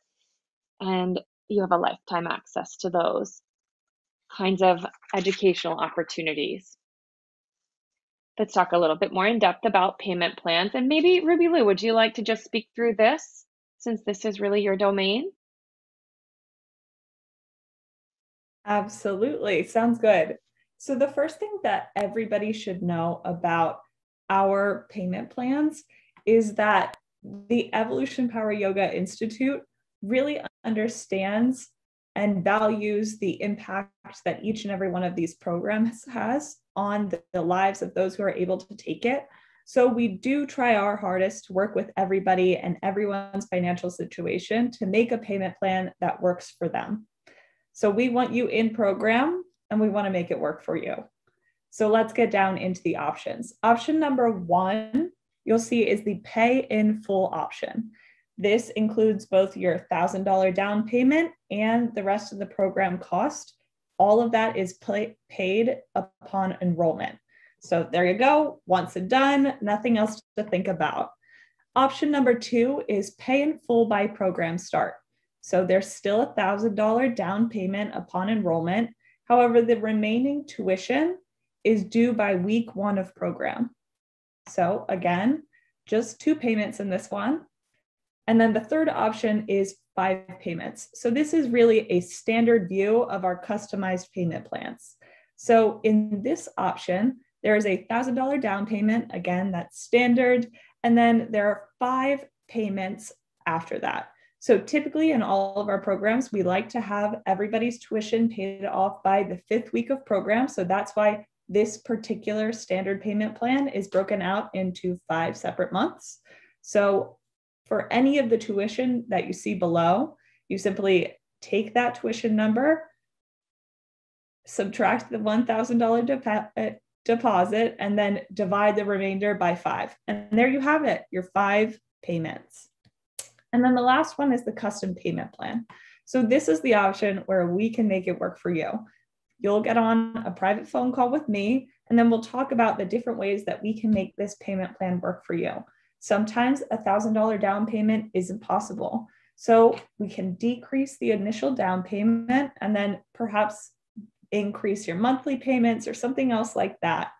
and you have a lifetime access to those kinds of educational opportunities. Let's talk a little bit more in depth about payment plans. And maybe Ruby Lou, would you like to just speak through this, since this is really your domain? Absolutely, sounds good. So the first thing that everybody should know about our payment plans is that the Evolution Power Yoga Institute really understands and values the impact that each and every one of these programs has on the lives of those who are able to take it. So we do try our hardest to work with everybody and everyone's financial situation to make a payment plan that works for them. So we want you in program and we want to make it work for you. So let's get down into the options. Option number one, you'll see, is the pay in full option. This includes both your one thousand dollar down payment and the rest of the program cost. All of that is pay, paid upon enrollment. So there you go, once and done, nothing else to think about. Option number two is pay in full by program start. So there's still a one thousand dollar down payment upon enrollment. However, the remaining tuition is due by week one of program. So again, just two payments in this one. And then the third option is five payments. So this is really a standard view of our customized payment plans. So in this option, there is a one thousand dollar down payment. Again, that's standard. And then there are five payments after that. So typically in all of our programs, we like to have everybody's tuition paid off by the fifth week of program. So that's why this particular standard payment plan is broken out into five separate months. So for any of the tuition that you see below, you simply take that tuition number, subtract the one thousand dollar de- deposit, and then divide the remainder by five. And there you have it, your five payments. And then the last one is the custom payment plan. So this is the option where we can make it work for you. You'll get on a private phone call with me, and then we'll talk about the different ways that we can make this payment plan work for you. Sometimes a one thousand dollar down payment isn't possible. So we can decrease the initial down payment and then perhaps increase your monthly payments or something else like that.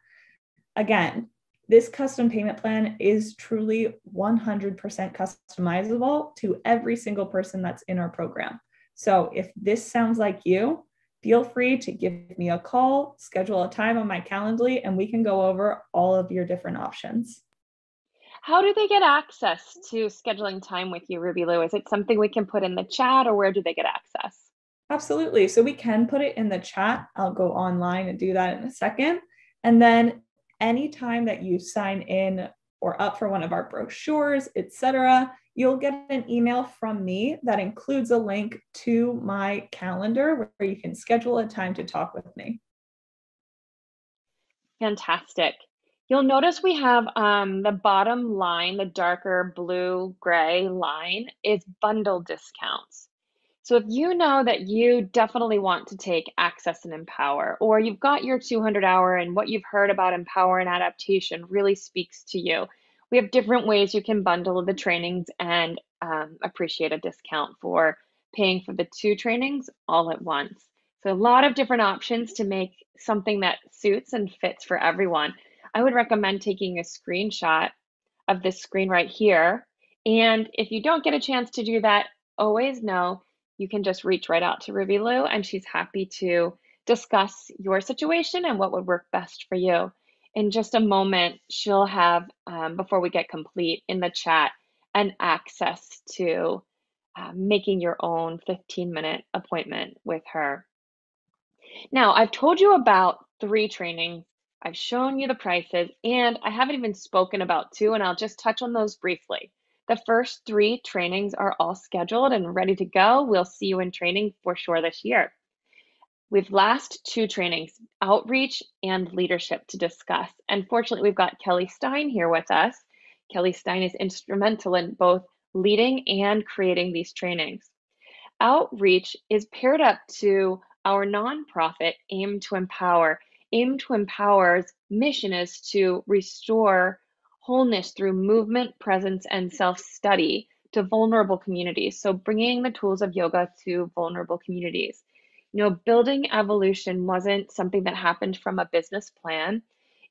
Again, this custom payment plan is truly one hundred percent customizable to every single person that's in our program. So if this sounds like you, feel free to give me a call, schedule a time on my Calendly, and we can go over all of your different options. How do they get access to scheduling time with you, Ruby Lou? Is it something we can put in the chat, or where do they get access? Absolutely. So we can put it in the chat. I'll go online and do that in a second. And then anytime that you sign in or up for one of our brochures, et cetera, you'll get an email from me that includes a link to my calendar where you can schedule a time to talk with me. Fantastic. You'll notice we have um, the bottom line, the darker blue gray line is bundle discounts. So if you know that you definitely want to take ACCESS and Empower, or you've got your two hundred hour and what you've heard about Empower and Adaptation really speaks to you, we have different ways you can bundle the trainings and um, appreciate a discount for paying for the two trainings all at once. So a lot of different options to make something that suits and fits for everyone. I would recommend taking a screenshot of this screen right here. And if you don't get a chance to do that, always know you can just reach right out to Ruby Lou and she's happy to discuss your situation and what would work best for you. In just a moment, she'll have, um, before we get complete in the chat, an access to uh, making your own fifteen minute appointment with her. Now, I've told you about three trainings. I've shown you the prices, and I haven't even spoken about two, and I'll just touch on those briefly. The first three trainings are all scheduled and ready to go. We'll see you in training for sure this year. We've last two trainings, Outreach and Leadership, to discuss. And fortunately, we've got Kelly Stein here with us. Kelly Stein is instrumental in both leading and creating these trainings. Outreach is paired up to our nonprofit, Aim to Empower. Aim to Empower's mission is to restore wholeness through movement, presence, and self-study to vulnerable communities. So bringing the tools of yoga to vulnerable communities. You know, building evolution wasn't something that happened from a business plan.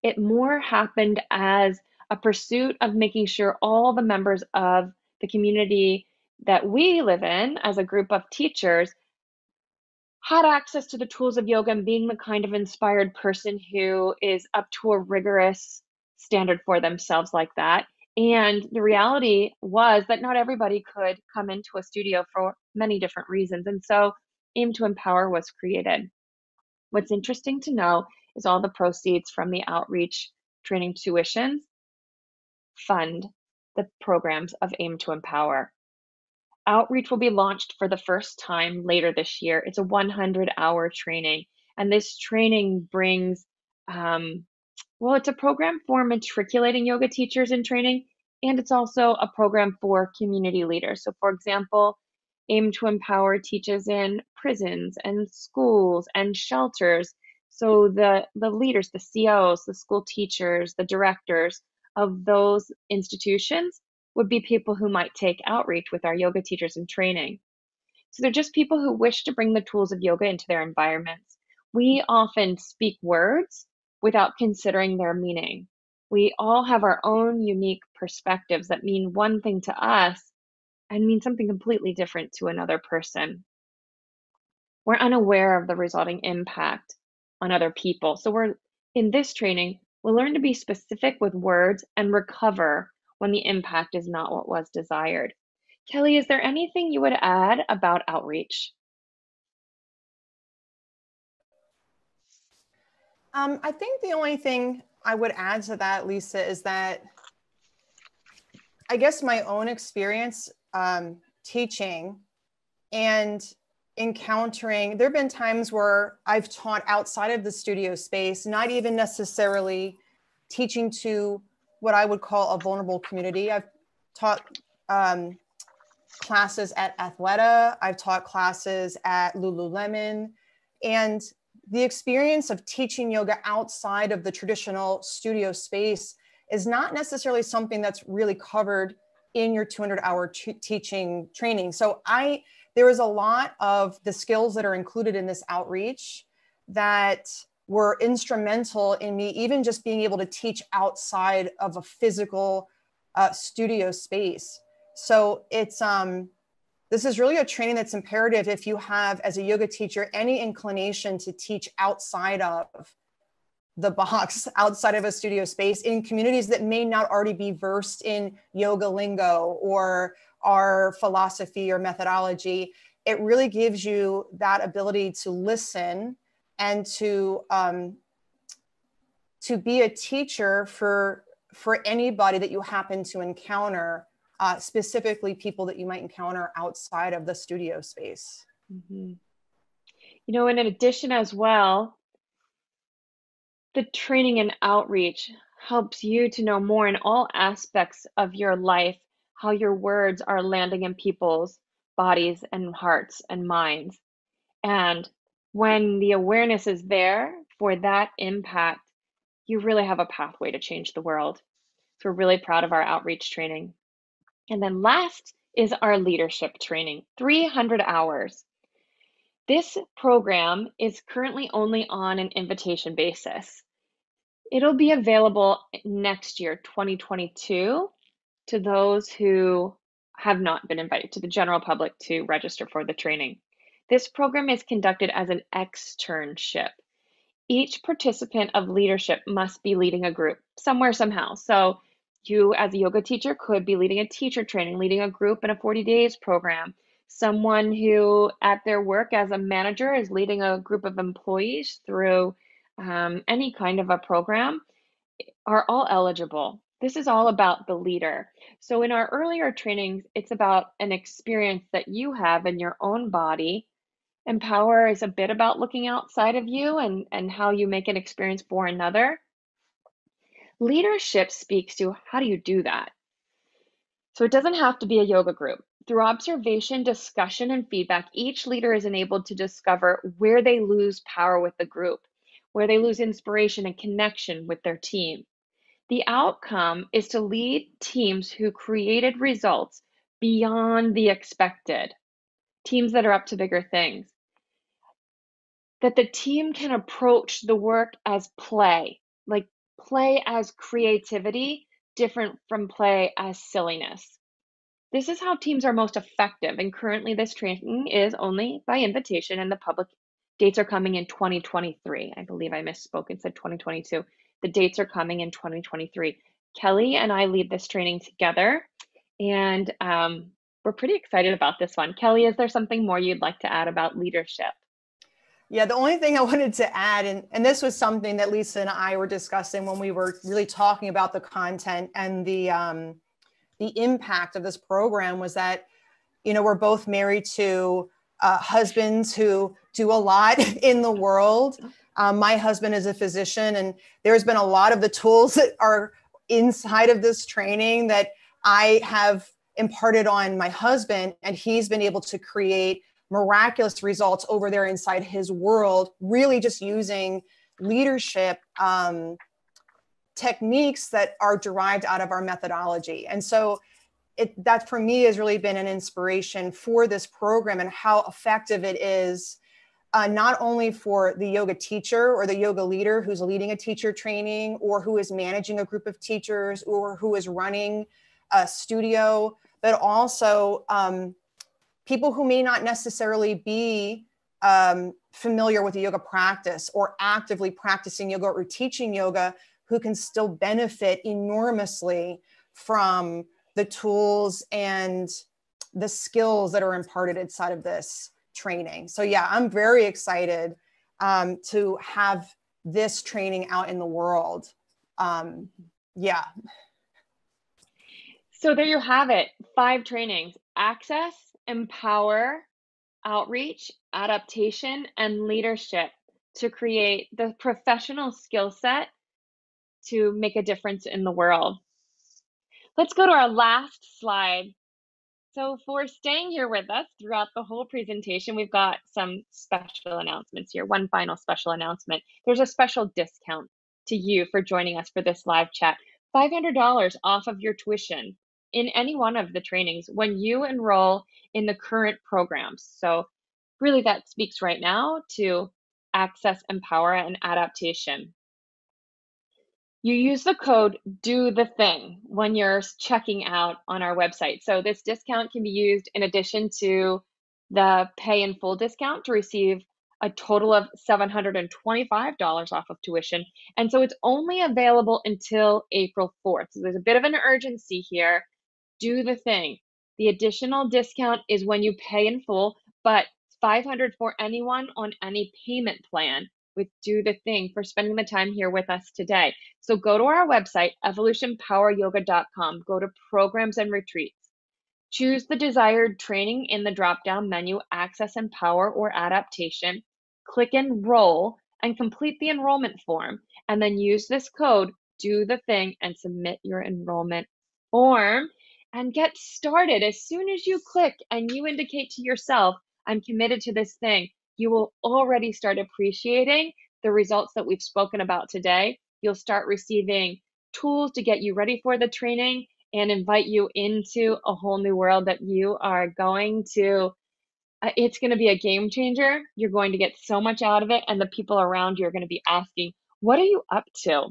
It more happened as a pursuit of making sure all the members of the community that we live in as a group of teachers had access to the tools of yoga and being the kind of inspired person who is up to a rigorous standard for themselves like that. And the reality was that not everybody could come into a studio for many different reasons. And so Aim to Empower was created. What's interesting to know is all the proceeds from the Outreach training tuitions fund the programs of Aim to Empower. Outreach will be launched for the first time later this year. It's a one hundred hour training. And this training brings, um, well, it's a program for matriculating yoga teachers in training, and it's also a program for community leaders. So for example, Aim to Empower teaches in prisons and schools and shelters. So the, the leaders, the C Os, the school teachers, the directors of those institutions would be people who might take Outreach with our yoga teachers in training. So they're just people who wish to bring the tools of yoga into their environments. We often speak words without considering their meaning. We all have our own unique perspectives that mean one thing to us and mean something completely different to another person. We're unaware of the resulting impact on other people. So we're in this training, we'll learn to be specific with words and recover when the impact is not what was desired. Kelly, is there anything you would add about Outreach? Um, I think the only thing I would add to that, Lisa, is that I guess my own experience um, teaching and encountering, there have been times where I've taught outside of the studio space, not even necessarily teaching to what I would call a vulnerable community. I've taught um, classes at Athleta. I've taught classes at Lululemon. And the experience of teaching yoga outside of the traditional studio space is not necessarily something that's really covered in your two hundred hour teaching training. So I, there is a lot of the skills that are included in this Outreach that were instrumental in me even just being able to teach outside of a physical uh, studio space. So it's, um, this is really a training that's imperative if you have, as a yoga teacher, any inclination to teach outside of the box, outside of a studio space, in communities that may not already be versed in yoga lingo or our philosophy or methodology. It really gives you that ability to listen and to um, to be a teacher for for anybody that you happen to encounter, uh, specifically people that you might encounter outside of the studio space. Mm-hmm. You know, and in addition as well, the training and outreach helps you to know more in all aspects of your life, how your words are landing in people's bodies and hearts and minds. And when the awareness is there for that impact, you really have a pathway to change the world. So we're really proud of our outreach training. And then last is our leadership training, three hundred hours. This program is currently only on an invitation basis. It'll be available next year, twenty twenty-two, to those who have not been invited, to the general public, to register for the training. This program is conducted as an externship. Each participant of leadership must be leading a group somewhere, somehow. So you as a yoga teacher could be leading a teacher training, leading a group in a forty days program. Someone who at their work as a manager is leading a group of employees through um, any kind of a program are all eligible. This is all about the leader. So in our earlier trainings, it's about an experience that you have in your own body. Empower is a bit about looking outside of you and, and how you make an experience for another. Leadership speaks to how do you do that? So it doesn't have to be a yoga group. Through observation, discussion, and feedback, each leader is enabled to discover where they lose power with the group, where they lose inspiration and connection with their team. The outcome is to lead teams who created results beyond the expected, teams that are up to bigger things, that the team can approach the work as play, like play as creativity, different from play as silliness. This is how teams are most effective, and currently this training is only by invitation, and the public dates are coming in twenty twenty-three. I believe I misspoke and said twenty twenty-two. The dates are coming in twenty twenty-three. Kelly and I lead this training together, and um, we're pretty excited about this one. Kelly, is there something more you'd like to add about leadership? Yeah, the only thing I wanted to add, and, and this was something that Lisa and I were discussing when we were really talking about the content and the, um, the impact of this program, was that, you know, we're both married to uh, husbands who do a lot in the world. Um, my husband is a physician, and there's been a lot of the tools that are inside of this training that I have imparted on my husband, and he's been able to create miraculous results over there inside his world, really just using leadership um, techniques that are derived out of our methodology. And so it, that for me has really been an inspiration for this program and how effective it is. Uh, not only for the yoga teacher or the yoga leader who's leading a teacher training, or who is managing a group of teachers, or who is running a studio, but also um, people who may not necessarily be um, familiar with the yoga practice or actively practicing yoga or teaching yoga, who can still benefit enormously from the tools and the skills that are imparted inside of this training. So yeah, I'm very excited um, to have this training out in the world. Um, yeah. So there you have it. Five trainings: Access, Empower, Outreach, Adaptation, and Leadership, to create the professional skill set to make a difference in the world. Let's go to our last slide. So for staying here with us throughout the whole presentation, we've got some special announcements here. One final special announcement. There's a special discount to you for joining us for this live chat. five hundred dollars off of your tuition in any one of the trainings when you enroll in the current programs. So really that speaks right now to Access, Empower, and Adaptation. You use the code "do the thing" when you're checking out on our website. So this discount can be used in addition to the pay in full discount to receive a total of seven hundred twenty-five dollars off of tuition. And so it's only available until April fourth. So there's a bit of an urgency here. Do the thing. The additional discount is when you pay in full, but five hundred dollars for anyone on any payment plan. with Do the Thing for spending the time here with us today. So go to our website, evolution power yoga dot com, go to programs and retreats, choose the desired training in the drop-down menu, Access, Empower, or Adaptation, click Enroll, and complete the enrollment form, and then use this code, Do the Thing, and submit your enrollment form, and get started. As soon as you click and you indicate to yourself, I'm committed to this thing, you will already start appreciating the results that we've spoken about today. You'll start receiving tools to get you ready for the training and invite you into a whole new world that you are going to, uh, it's going to be a game changer. You're going to get so much out of it, and the people around you are going to be asking, what are you up to?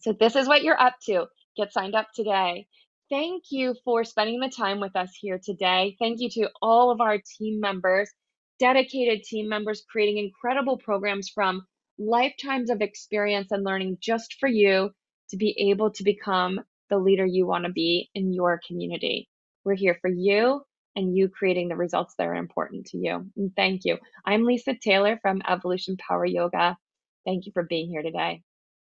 So this is what you're up to. Get signed up today. Thank you for spending the time with us here today. Thank you to all of our team members, dedicated team members creating incredible programs from lifetimes of experience and learning just for you to be able to become the leader you want to be in your community. We're here for you and you creating the results that are important to you. And thank you. I'm Lisa Taylor from Evolution Power Yoga. Thank you for being here today.